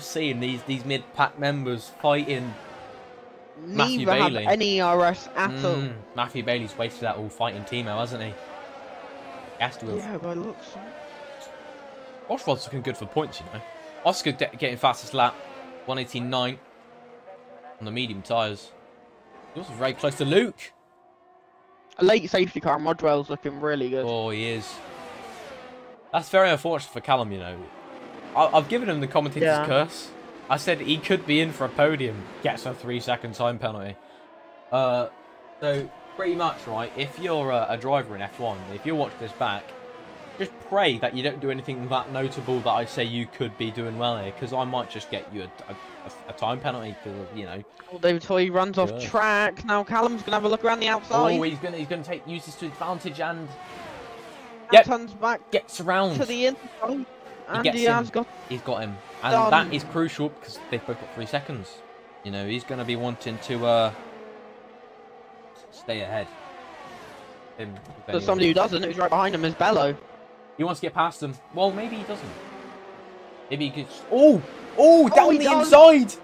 seeing these mid-pack members fighting. Matthew Bailey. Have any RS at all. Matthew Bailey's wasted that all fighting Timo, hasn't he? Yeah, by looks. Roswell's looking good for points, you know. Oscar getting fastest lap, 1:18.9 on the medium tyres. He was very close to Luke. A late safety car, and Rodwell's looking really good. Oh, he is. That's very unfortunate for Callum, you know. I've given him the commentator's curse. I said he could be in for a podium. Gets a 3-second time penalty. So, pretty much, right, if you're a driver in F1, if you watch this back, just pray that you don't do anything that notable that I say you could be doing well here, because I might just get you a time penalty, because, you know. Well, David Hoy runs off track. Now Callum's going to have a look around the outside. Oh, he's going to use this to advantage and... Yep. Turns back, gets around to the inside, and he has got. He's got him, and that is crucial because they've both got 3 seconds. You know, he's going to be wanting to stay ahead. There's somebody who doesn't. Who's right behind him is Bello. He wants to get past him. Well, maybe he doesn't. Maybe he could. Oh, down the inside.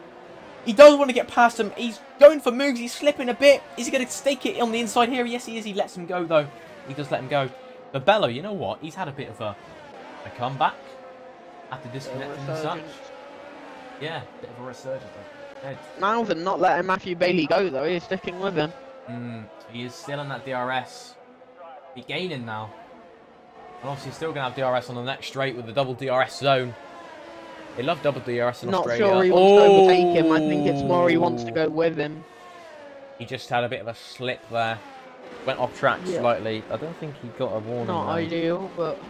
He does want to get past him. He's going for moves. He's slipping a bit. Is he going to stake it on the inside here? Yes, he is. He lets him go though. He does let him go. But Bello, you know what? He's had a bit of a comeback after disconnecting and such. Yeah, a bit of a resurgence. Malvin not letting Matthew Bailey go, though. He's sticking with him. He is still on that DRS. He's gaining now. And obviously, he's still going to have DRS on the next straight with the double DRS zone. They love double DRS in Australia. Not sure he wants to overtake him. I think it's more he wants to go with him. He just had a bit of a slip there. Went off track slightly. I don't think he got a warning. Not ideal, but...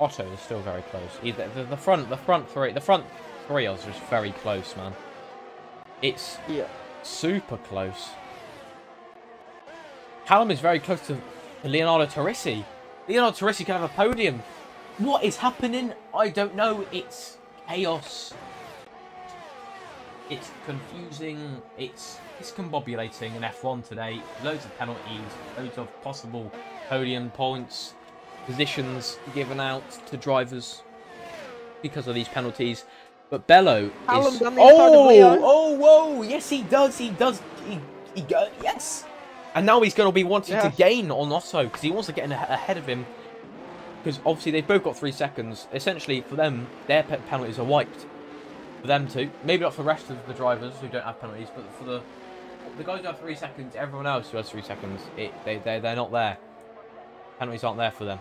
Otto is still very close. The front three are just very close, man. It's super close. Callum is very close to Leonardo Tarissi. Leonardo Tarissi can have a podium. What is happening? I don't know. It's chaos. It's confusing, it's discombobulating in F1 today. Loads of penalties, loads of possible podium points, positions given out to drivers because of these penalties. But Bello is... whoa, yes he does, yes! And now he's going to be wanting to gain on Otto because he wants to get in ahead of him. Because obviously they've both got 3 seconds. Essentially, for them, their penalties are wiped. For them too. Maybe not for the rest of the drivers who don't have penalties, but for the guys who have 3 seconds, everyone else who has 3 seconds, they're not there. Penalties aren't there for them.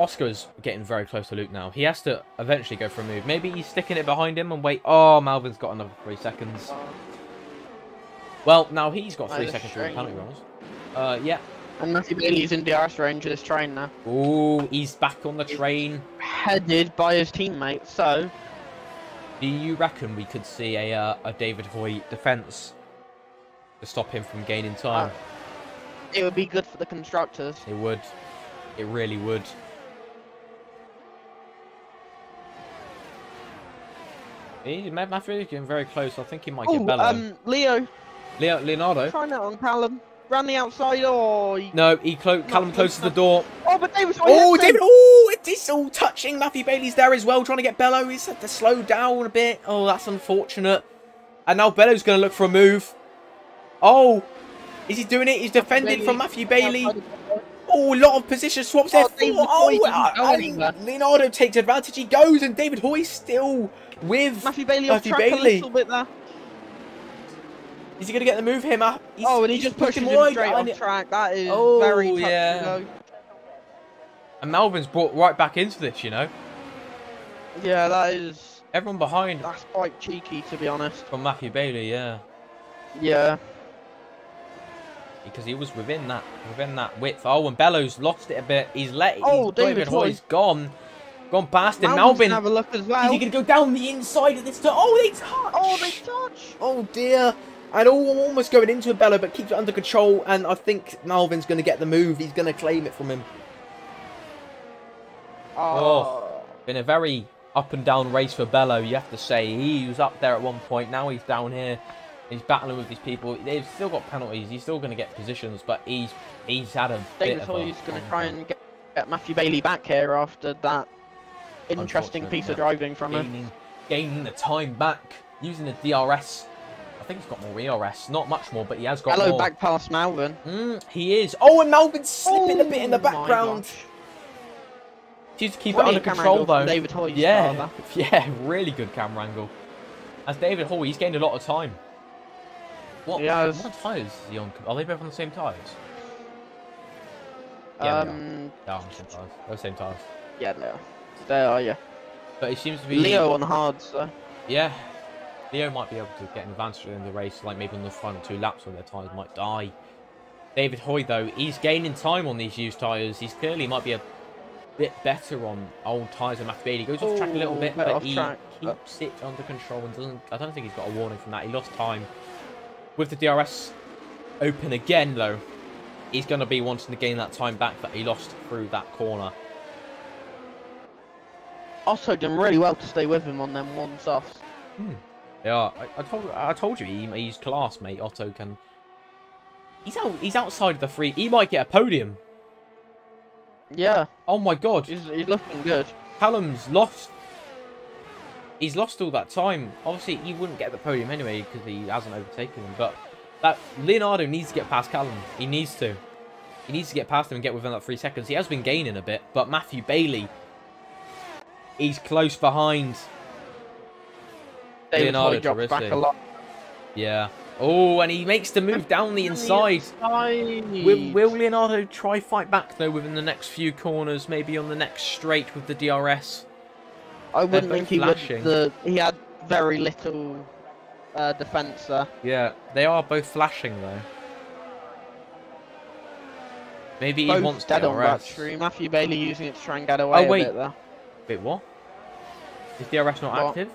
Oscar's getting very close to Luke now. He has to eventually go for a move. Maybe he's sticking it behind him and wait. Oh, Malvin's got another 3 seconds. Well, now he's got 3 seconds for the penalty rules. And Matthew Bailey's in DRS range of this train now. Ooh, he's back on the train. Headed by his teammate, so... Do you reckon we could see a David Hoy defence to stop him from gaining time? It would be good for the constructors. It would. It really would. Matthew's getting very close. I think he might get Bello. Leonardo. Trying that on Callum. Ran the outside, Callum closes the door. Oh, but David! It's all touching. Matthew Bailey's there as well, trying to get Bello. He's had to slow down a bit. Oh, that's unfortunate. And now Bello's going to look for a move. Oh, is he doing it? He's defended from Matthew Bailey. Oh, a lot of position swaps there. Leonardo takes advantage. He goes, and David Hoy still with Matthew Bailey. Is he going to get the move him up? He's, and he just pushes him straight on track. That is very tough to go. And Malvin's brought right back into this, you know. Yeah, that is... Everyone behind. That's quite cheeky, to be honest. From Matthew Bailey, yeah. Yeah. Because he was within that width. Oh, and Bello's lost it a bit. He's let... David Hoy's gone. Gone past him. Malvin. Have a look as well. Is he going to go down the inside of this? Oh, they touch! Oh, they touch! Oh, dear. And almost going into Bello, but keeps it under control. And I think Malvin's going to get the move. He's going to claim it from him. Oh, been a very up and down race for Bello, you have to say. He was up there at one point, now he's down here. He's battling with these people. They've still got penalties, he's still going to get positions, but he's had a bit of a... David Hoy's going to try and get Matthew Bailey back here after that interesting piece of driving from him. Gaining the time back, using the DRS. I think he's got more ERS, not much more, but he has got more. Back past Malvin. He is. Oh, and Malvin's slipping a bit in the background. Just to keep it under control, though. David Hoy, really good camera angle. As David Hoy, he's gained a lot of time. What tyres is he on? Are they both on the same tyres? Yeah, they are on the same tyres. They're the same tyres. Yeah, they are. They are, yeah. But it seems to be... Leo on hard, so... Yeah. Leo might be able to get an advantage in the race, like maybe on the final two laps where their tyres might die. David Hoy, though, he's gaining time on these used tyres. He's clearly might be a... bit better on old tyres than Matthew Bailey. He goes off track a little bit, but he keeps it under control and doesn't. I don't think he's got a warning from that. He lost time with the DRS open again, though. He's going to be wanting to gain that time back that he lost through that corner. Otto done really well to stay with him on them ones offs. Yeah, I told you he's class, mate. Otto can. He's outside of the free. He might get a podium. Yeah. Oh my God. He's looking good. Callum's lost. He's lost all that time. Obviously, he wouldn't get the podium anyway because he hasn't overtaken him. But that Leonardo needs to get past Callum. He needs to. He needs to get past him and get within that 3 seconds. He has been gaining a bit, but Matthew Bailey, he's close behind. Leonardo drops back a lot. Yeah. Oh, and he makes the move down the inside. Will Leonardo try fight back, though, within the next few corners, maybe on the next straight with the DRS? I wouldn't think he would. He had very little defence there. Yeah, they are both flashing, though. Maybe both he wants dead DRS. On battery. Matthew Bailey using it to try and get away a bit there. Wait, what? Is DRS not active?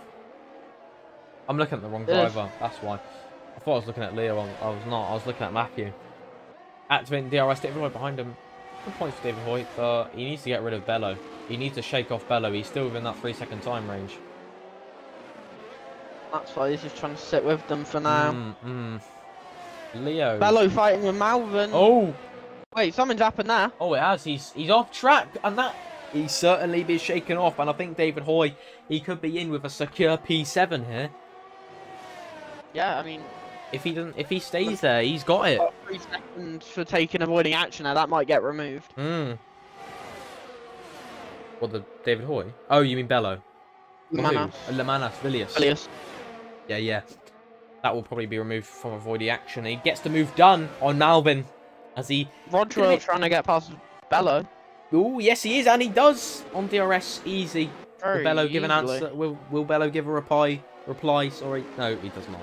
I'm looking at the wrong driver, that's why. I thought I was looking at Leo. I was not. I was looking at Matthew. Activating DRS to everyone behind him. Good points for David Hoy, but he needs to get rid of Bello. He needs to shake off Bello. He's still within that 3 second time range. That's why he's just trying to sit with them for now. Leo. Bello fighting with Malvin. Oh. Wait, something's happened there. Oh, it has. He's off track, and that he's certainly been shaken off. And I think David Hoy, he could be in with a secure P7 here. Yeah, I mean. If he stays there, he's got it. 3 seconds for taking avoiding action now, that might get removed. What, the David Hoy? Oh, you mean Bello? Le Manas. Le Manas, Vilius. Vilius. Yeah. That will probably be removed from avoiding action. He gets the move done on Malvin as he... Rodwell trying to get past Bello. Oh, yes he is, and he does on DRS easy. Will Bello give an answer? Will Bello give a reply? Sorry. No, he does not.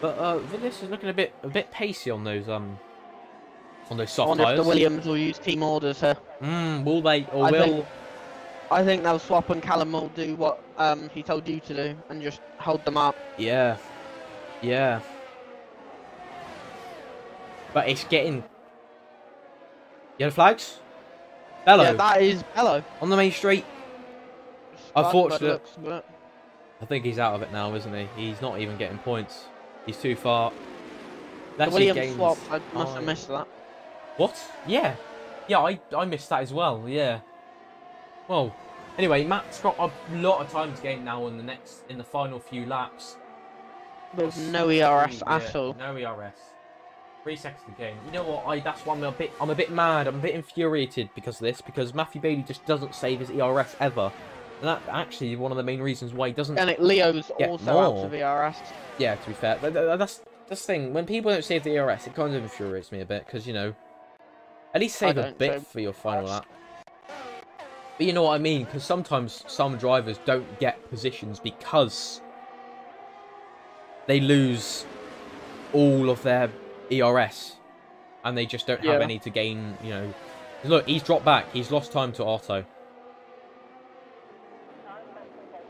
But Vilius is looking a bit pacey on those soft tyres. I wonder if the Williams will use team orders here. Will they? Or I think they'll swap and Callum will do what he told you to do and just hold them up. Yeah. But it's getting yellow flags. Bello. Yeah, that is Bello on the main straight. Unfortunately, I think he's out of it now, isn't he? He's not even getting points. He's too far. That's the Williams swap. I must have missed that. What? Yeah, I missed that as well, yeah. Well, anyway, Matt's got a lot of time to gain now in the final few laps. There's no ERS at all. No ERS. 3 seconds of the game. You know what? That's why I'm a bit mad. I'm a bit infuriated because of this. Because Matthew Bailey just doesn't save his ERS ever. And that's actually one of the main reasons why he doesn't. And it Leo's also out of ERS. Yeah, to be fair. That's the thing. When people don't save the ERS, it kind of infuriates me a bit. Because, you know, at least save a bit for your final lap. But you know what I mean? Because sometimes some drivers don't get positions because they lose all of their ERS and they just don't have any to gain, you know. Look, he's dropped back. He's lost time to Otto.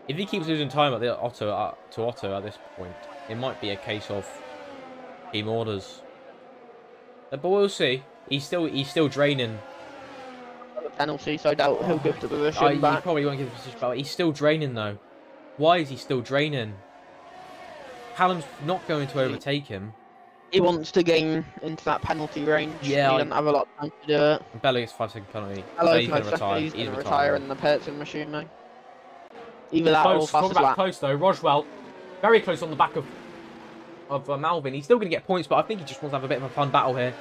If he keeps losing time to Otto at this point, it might be a case of team orders. But we'll see. He's still draining. Penalty, so I doubt he'll give the position back. He probably won't give the position back. He's still draining though. Why is he still draining? Callum's not going to overtake him. He wants to gain into that penalty range. Yeah, he doesn't have a lot of time to do it. Bello gets 5 second penalty. So he's going to retire. He's going to retire in the pits, I'm assuming. Either that or fast as well. Close though. Roswell, very close on the back of Malvin. He's still going to get points, but I think he just wants to have a bit of a fun battle here.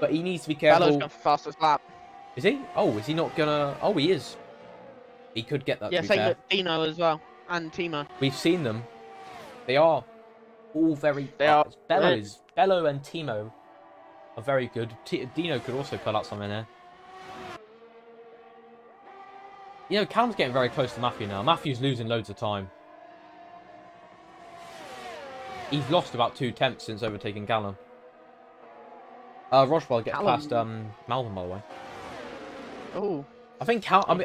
But he needs to be careful. Bello's going for fastest lap. Is he? Oh, is he not going to... Oh, he is. He could get that. Yeah, same with Dino as well. And Timo. We've seen them. They are all very... They are. Bello and Timo are very good. Dino could also pull out something there. You know, Callum's getting very close to Matthew now. Matthew's losing loads of time. He's lost about 2 tenths since overtaking Callum. Roswell gets past Malvin, by the way. Oh. I think Callum,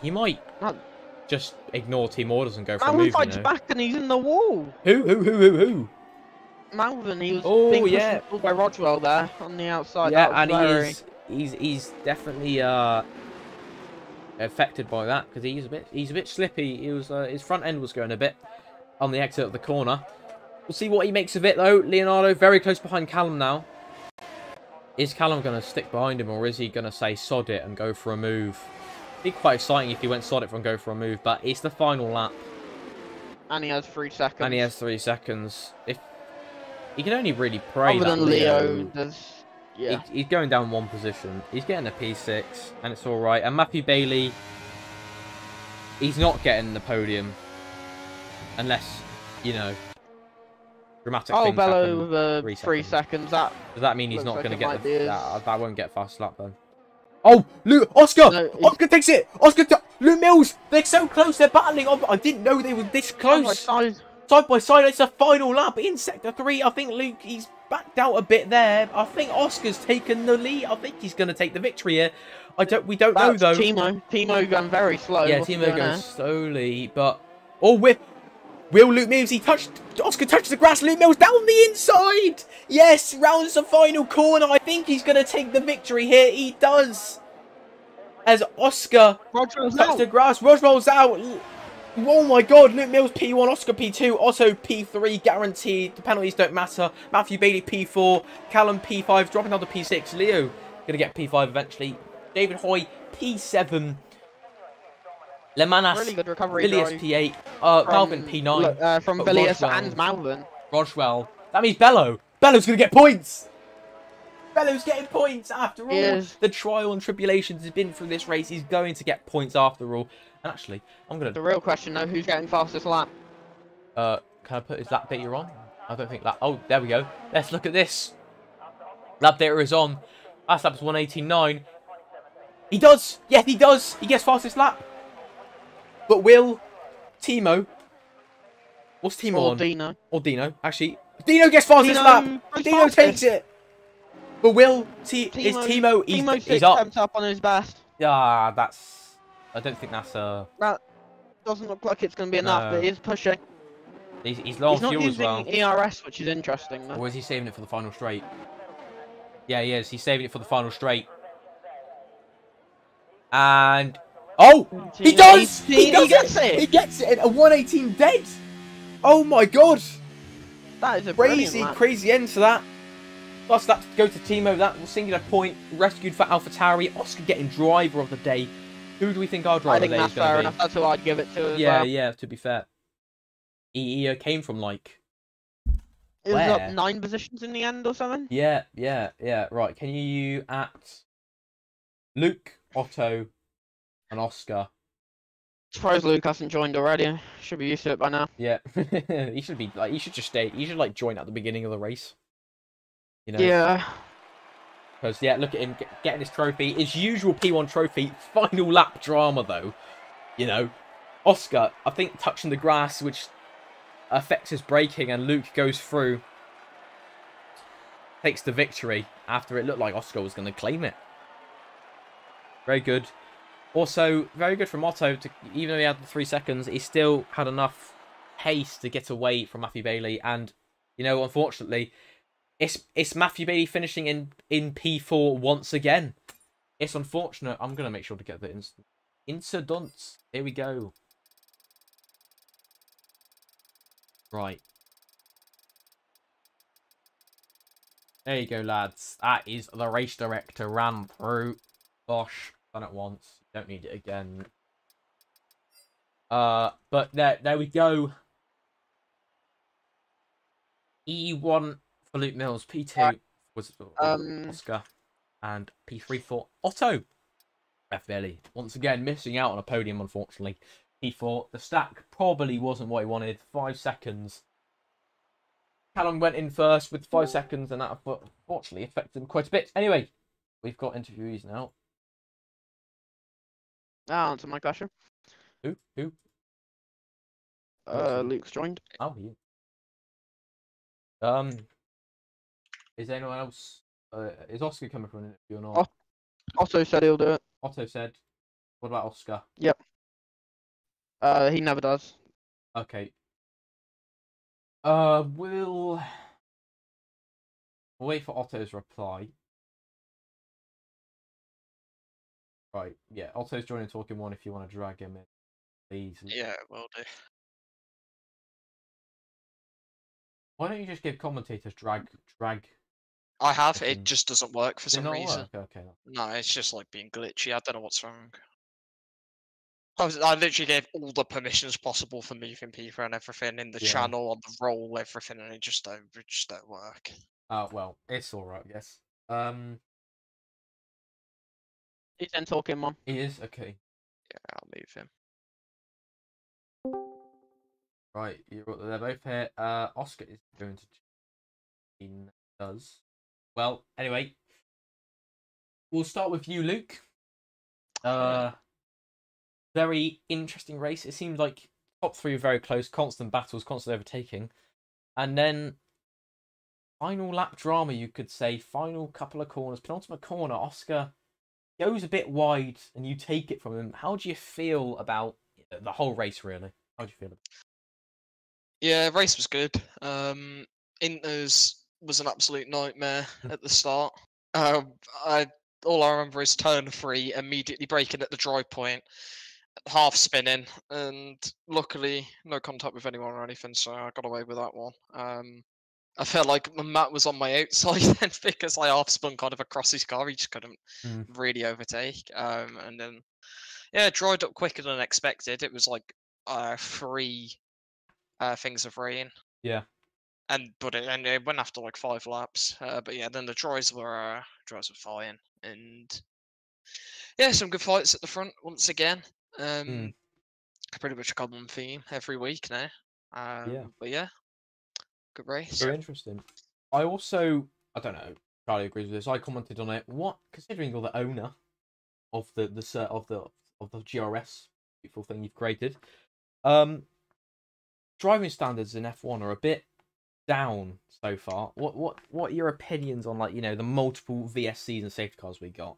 he might just ignore team orders and go for a move. Malvin fights back and he's in the wall. Who? Malvin, he was being pushed by Roswell there on the outside. Yeah, and Larry. He's definitely affected by that because he's a bit slippy. He was his front end was going a bit on the exit of the corner. We'll see what he makes of it though. Leonardo very close behind Callum now. Is Callum going to stick behind him, or is he going to say sod it and go for a move? It'd be quite exciting if he went sod it and go for a move, but it's the final lap. And he has 3 seconds. If he can only really pray that Leo does. Yeah. He's going down 1 position. He's getting a P6, and it's all right. And Matthew Bailey, he's not getting the podium, unless you know. Dramatic things Bello with 3 seconds. Does that mean he's not going to get that won't get fast lap then? Oh, Oscar! No, Oscar takes it! Luke Mills! They're so close, they're battling. I didn't know they were this close. Side by side, it's a final lap in Sector 3. I think Luke, he's backed out a bit there. I think Oscar's taken the lead. I think he's going to take the victory here. We don't know though. Timo going very slow. Yeah, Timo going slowly, but... Oh, whip! Will Luke Mills, Oscar touches the grass, Luke Mills down the inside! Yes, rounds the final corner, I think he's going to take the victory here, he does! As Oscar touches the grass, Roswell's out! Oh my god, Luke Mills P1, Oscar P2, Otto P3, guaranteed, the penalties don't matter, Matthew Bailey P4, Callum P5, dropping down to P6, Leo going to get P5 eventually, David Hoy P7, Le Manas, really good recovery, Vilius P8, Malvin P9. Look, from Vilius and Malvin. Roswell. That means Bello. Bello's going to get points. Bello's getting points after all. Yes. The trial and tribulations he's been through this race. He's going to get points after all. And actually, I'm going to... The real question, though, who's getting fastest lap? Can I put his lap data on? I don't think that... Oh, there we go. Let's look at this. Lap data is on. Last lap is 1:18.9. He does. Yes, he does. He gets fastest lap. But will Timo... What's Timo on? Dino. Or Dino, actually. Dino gets fastest lap! Dino takes it! But will Timo... He's up on his best. Ah, that's... I don't think that's a... That doesn't look like it's going to be enough, but he's pushing. He's low on fuel as well. He's not using ERS, which is interesting. Though. Or is he saving it for the final straight? Yeah, he is. He's saving it for the final straight. And... Oh, he does! He gets it! He gets it at a 1:18 dead! Oh my god! That is a crazy, crazy end to that. Plus that go to Timo, that was singular point, rescued for AlphaTauri, Oscar getting driver of the day. Who do we think our driver of the day is going to be? I think that's fair enough, that's who I'd give it to as well. Yeah, to be fair. He came from like It was up 9 positions in the end or something? Yeah. Right, can you at Luke, Otto, and Oscar? Surprised Luke hasn't joined already. Should be used to it by now. Yeah, he should be. Like, he should just stay. He should like join at the beginning of the race. You know. Yeah. Because yeah, look at him getting his trophy. His usual P1 trophy. Final lap drama though. You know, Oscar, I think, touching the grass, which affects his braking, and Luke goes through, takes the victory after it looked like Oscar was going to claim it. Very good. Also, very good from Otto, to, even though he had the 3 seconds, he still had enough pace to get away from Matthew Bailey. And, you know, unfortunately, it's Matthew Bailey finishing in P4 once again. It's unfortunate. I'm going to make sure to get the incidents. Here we go. Right. There you go, lads. That is the race director ran through. Gosh, done it once. Don't need it again. But there we go. E1 for Luke Mills, P2 was Oscar, and P3 for Otto. F. Bailey once again missing out on a podium, unfortunately. P4, the stack probably wasn't what he wanted. 5 seconds. Callum went in first with 5 seconds, and that unfortunately affected him quite a bit. Anyway, we've got interviewees now. I'll answer my question. Who? Luke's joined. Oh, he is. Is anyone else? Is Oscar coming for an interview or not? Otto said he'll do it. Otto said. What about Oscar? Yep. He never does. Okay. We'll wait for Otto's reply. Right, yeah, Otto's joining Talking One if you want to drag him in. Please. Yeah, will do. Why don't you just give commentators drag? I have, it just doesn't work for some reason. Okay. No, it's just like being glitchy. I don't know what's wrong. I literally gave all the permissions possible for moving people and everything in the channel, on the roll, everything, and it just don't work. Oh, well, it's alright, I guess. He's in Talking One. He is? Okay. Yeah, I'll move him. Right, they're both here. Oscar is going to... He does. Well, anyway. We'll start with you, Luke. Very interesting race. It seemed like top three were very close. Constant battles, constant overtaking. And then... Final lap drama, you could say. Final couple of corners. Penultimate corner, Oscar... goes a bit wide, and you take it from him. How do you feel about the whole race, really? How do you feel about it? Yeah, race was good. Inters was an absolute nightmare at the start. All I remember is turn 3, immediately braking at the dry point, half spinning, and luckily no contact with anyone or anything, so I got away with that one. I felt like my Matt was on my outside then because I half spun kind of across his car. He just couldn't really overtake. And then, yeah, it dried up quicker than expected. It was like 3 things of rain. Yeah. But it went after like 5 laps. But yeah, then the drives were fine. And yeah, some good fights at the front once again. Pretty much a common theme every week now. But yeah. Good race. Very interesting. I don't know. Charlie agrees with this. I commented on it. What, considering you're the owner of the GRS, beautiful thing you've created, driving standards in F1 are a bit down so far. What are your opinions on, like, you know, the multiple VSCs and safety cars we got?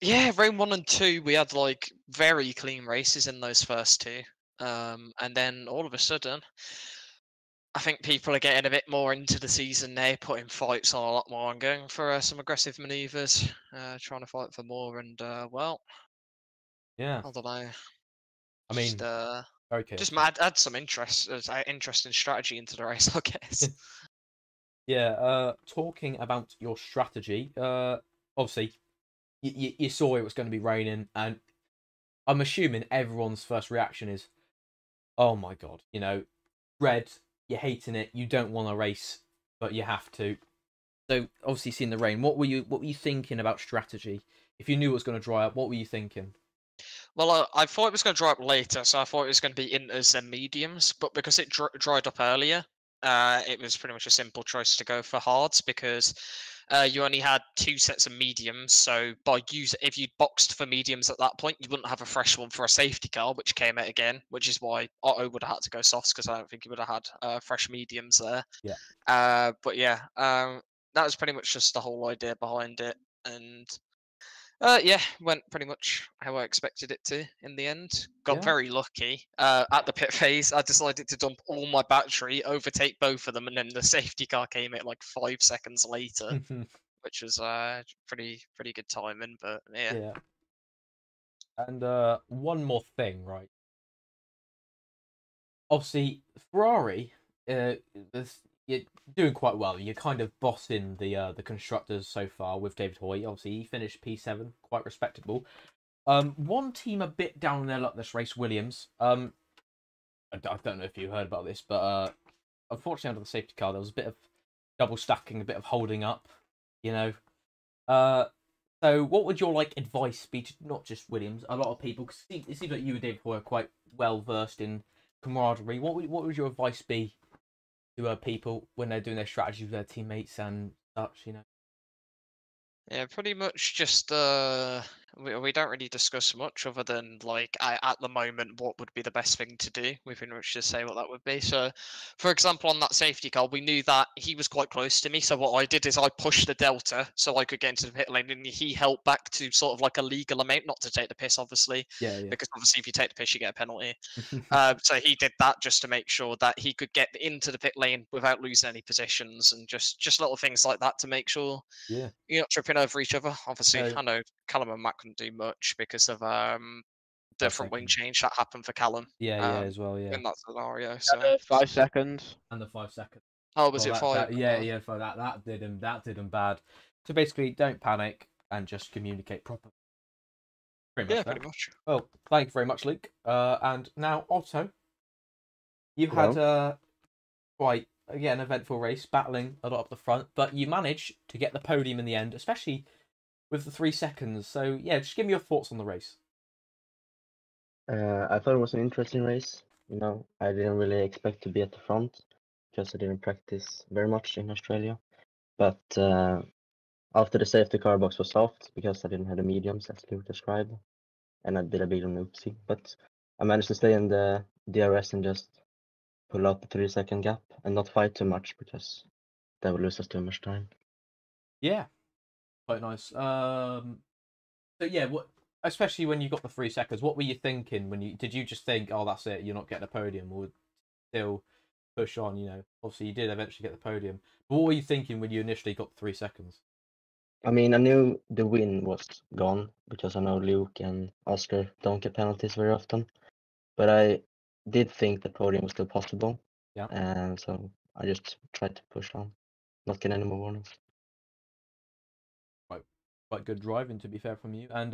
Yeah, round 1 and 2, we had like very clean races in those first 2, and then all of a sudden. I think people are getting a bit more into the season now, putting fights on a lot more and going for some aggressive manoeuvres, trying to fight for more. And, well, yeah, I don't know. I mean, just add some interesting strategy into the race, I guess. Yeah, talking about your strategy, obviously, you saw it was going to be raining, and I'm assuming everyone's first reaction is, oh my God, you know, red. You're hating it. You don't want to race but you have to. So obviously seeing the rain, what were you thinking about strategy? If you knew it was going to dry up, what were you thinking? Well, I thought it was going to dry up later, so I thought it was going to be inters and mediums, but because it dried up earlier, it was pretty much a simple choice to go for hards, because you only had 2 sets of mediums, so if you'd boxed for mediums at that point, you wouldn't have a fresh one for a safety car, which came out again, which is why Otto would have had to go softs, because I don't think he would have had fresh mediums there. Yeah. But yeah, that was pretty much just the whole idea behind it, and... yeah, went pretty much how I expected it to in the end. Got very lucky. At the pit phase, I decided to dump all my battery, overtake both of them, and then the safety car came at like 5 seconds later, which was pretty good timing. But yeah. And one more thing, right? Obviously, Ferrari, you're doing quite well. You're kind of bossing the constructors so far with David Hoy. Obviously, he finished P7, quite respectable. One team a bit down their luck this race, Williams. I don't know if you heard about this, but unfortunately, under the safety car, there was a bit of double stacking, a bit of holding up, you know. So, what would your advice be to not just Williams, a lot of people? Because it seems like you and David Hoy are quite well versed in camaraderie. What would your advice be to people when they're doing their strategy with their teammates and such, you know? Yeah, pretty much just we don't really discuss much other than at the moment what would be the best thing to do. We pretty much just say what that would be. So, for example, on that safety car, we knew that he was quite close to me. So what I did is I pushed the delta so I could get into the pit lane, and he helped back to sort of a legal amount, not to take the piss, obviously. Yeah. Because obviously, if you take the piss, you get a penalty. So he did that just to make sure that he could get into the pit lane without losing any positions, and just little things like that to make sure you're not tripping over each other. Obviously, I know Callum and Matt couldn't do much because of the front wing change that happened for Callum. Yeah, as well. Yeah, in that scenario. So 5 seconds and the 5 seconds. Oh, was it 5? Yeah. For that did him. That did him bad. So basically, don't panic and just communicate properly. Pretty much. Well, thank you very much, Luke. And now Otto, you've had quite an eventful race, battling a lot up the front, but you managed to get the podium in the end, especially with the 3 seconds. So, yeah, just give me your thoughts on the race. I thought it was an interesting race. You know, I didn't really expect to be at the front because I didn't practice very much in Australia. But after the safety car box was soft, because I didn't have the mediums, as Luke described, and I did a bit of an oopsie. But I managed to stay in the DRS and just pull out the 3-second gap and not fight too much, because that would lose us too much time. Yeah. Quite nice. But yeah, especially when you got the 3 seconds, what were you thinking? Did you just think, oh, that's it, you're not getting a podium, or still push on? You know, obviously you did eventually get the podium, but what were you thinking when you initially got the 3 seconds? I mean, I knew the win was gone because I know Luke and Oscar don't get penalties very often, but I did think the podium was still possible. Yeah, and so I just tried to push on, not get any more warnings. Quite good driving, to be fair, from you. And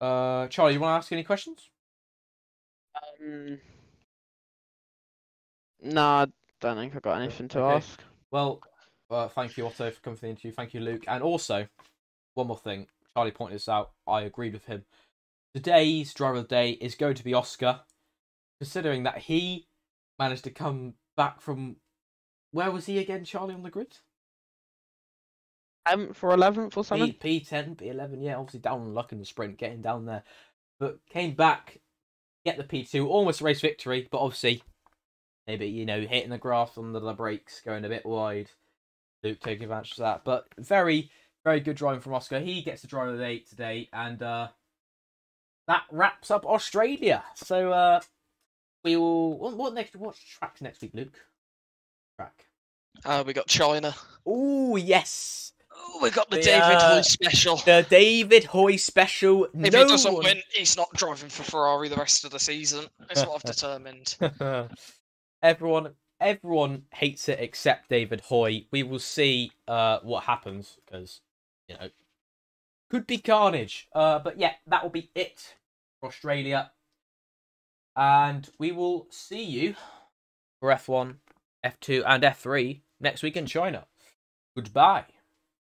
Charlie, you want to ask any questions? No, I don't think I've got anything to ask. Well, thank you, Otto, for coming for the interview. Thank you, Luke. And also, one more thing. Charlie pointed this out. I agreed with him. Today's driver of the day is going to be Oscar, considering that he managed to come back from... Where was he again, Charlie, on the grid? For 11th or something? P10, P11, yeah, obviously down on luck in the sprint, getting down there. But came back, get the P2, almost race victory, but obviously, maybe, you know, hitting the grass under the brakes, going a bit wide. Luke taking advantage of that. But very, very good driving from Oscar. He gets the driver of the day today, and that wraps up Australia. So, we will... What's track next week, Luke? Track. We got China. Oh, yes! Oh, we got the David Hoy special. The David Hoy special. If he doesn't win, he's not driving for Ferrari the rest of the season. That's what I've determined. Everyone hates it except David Hoy. We will see what happens, because, you know, could be carnage. But yeah, that will be it for Australia. And we will see you for F1 F2 and F3 next week in China. Goodbye.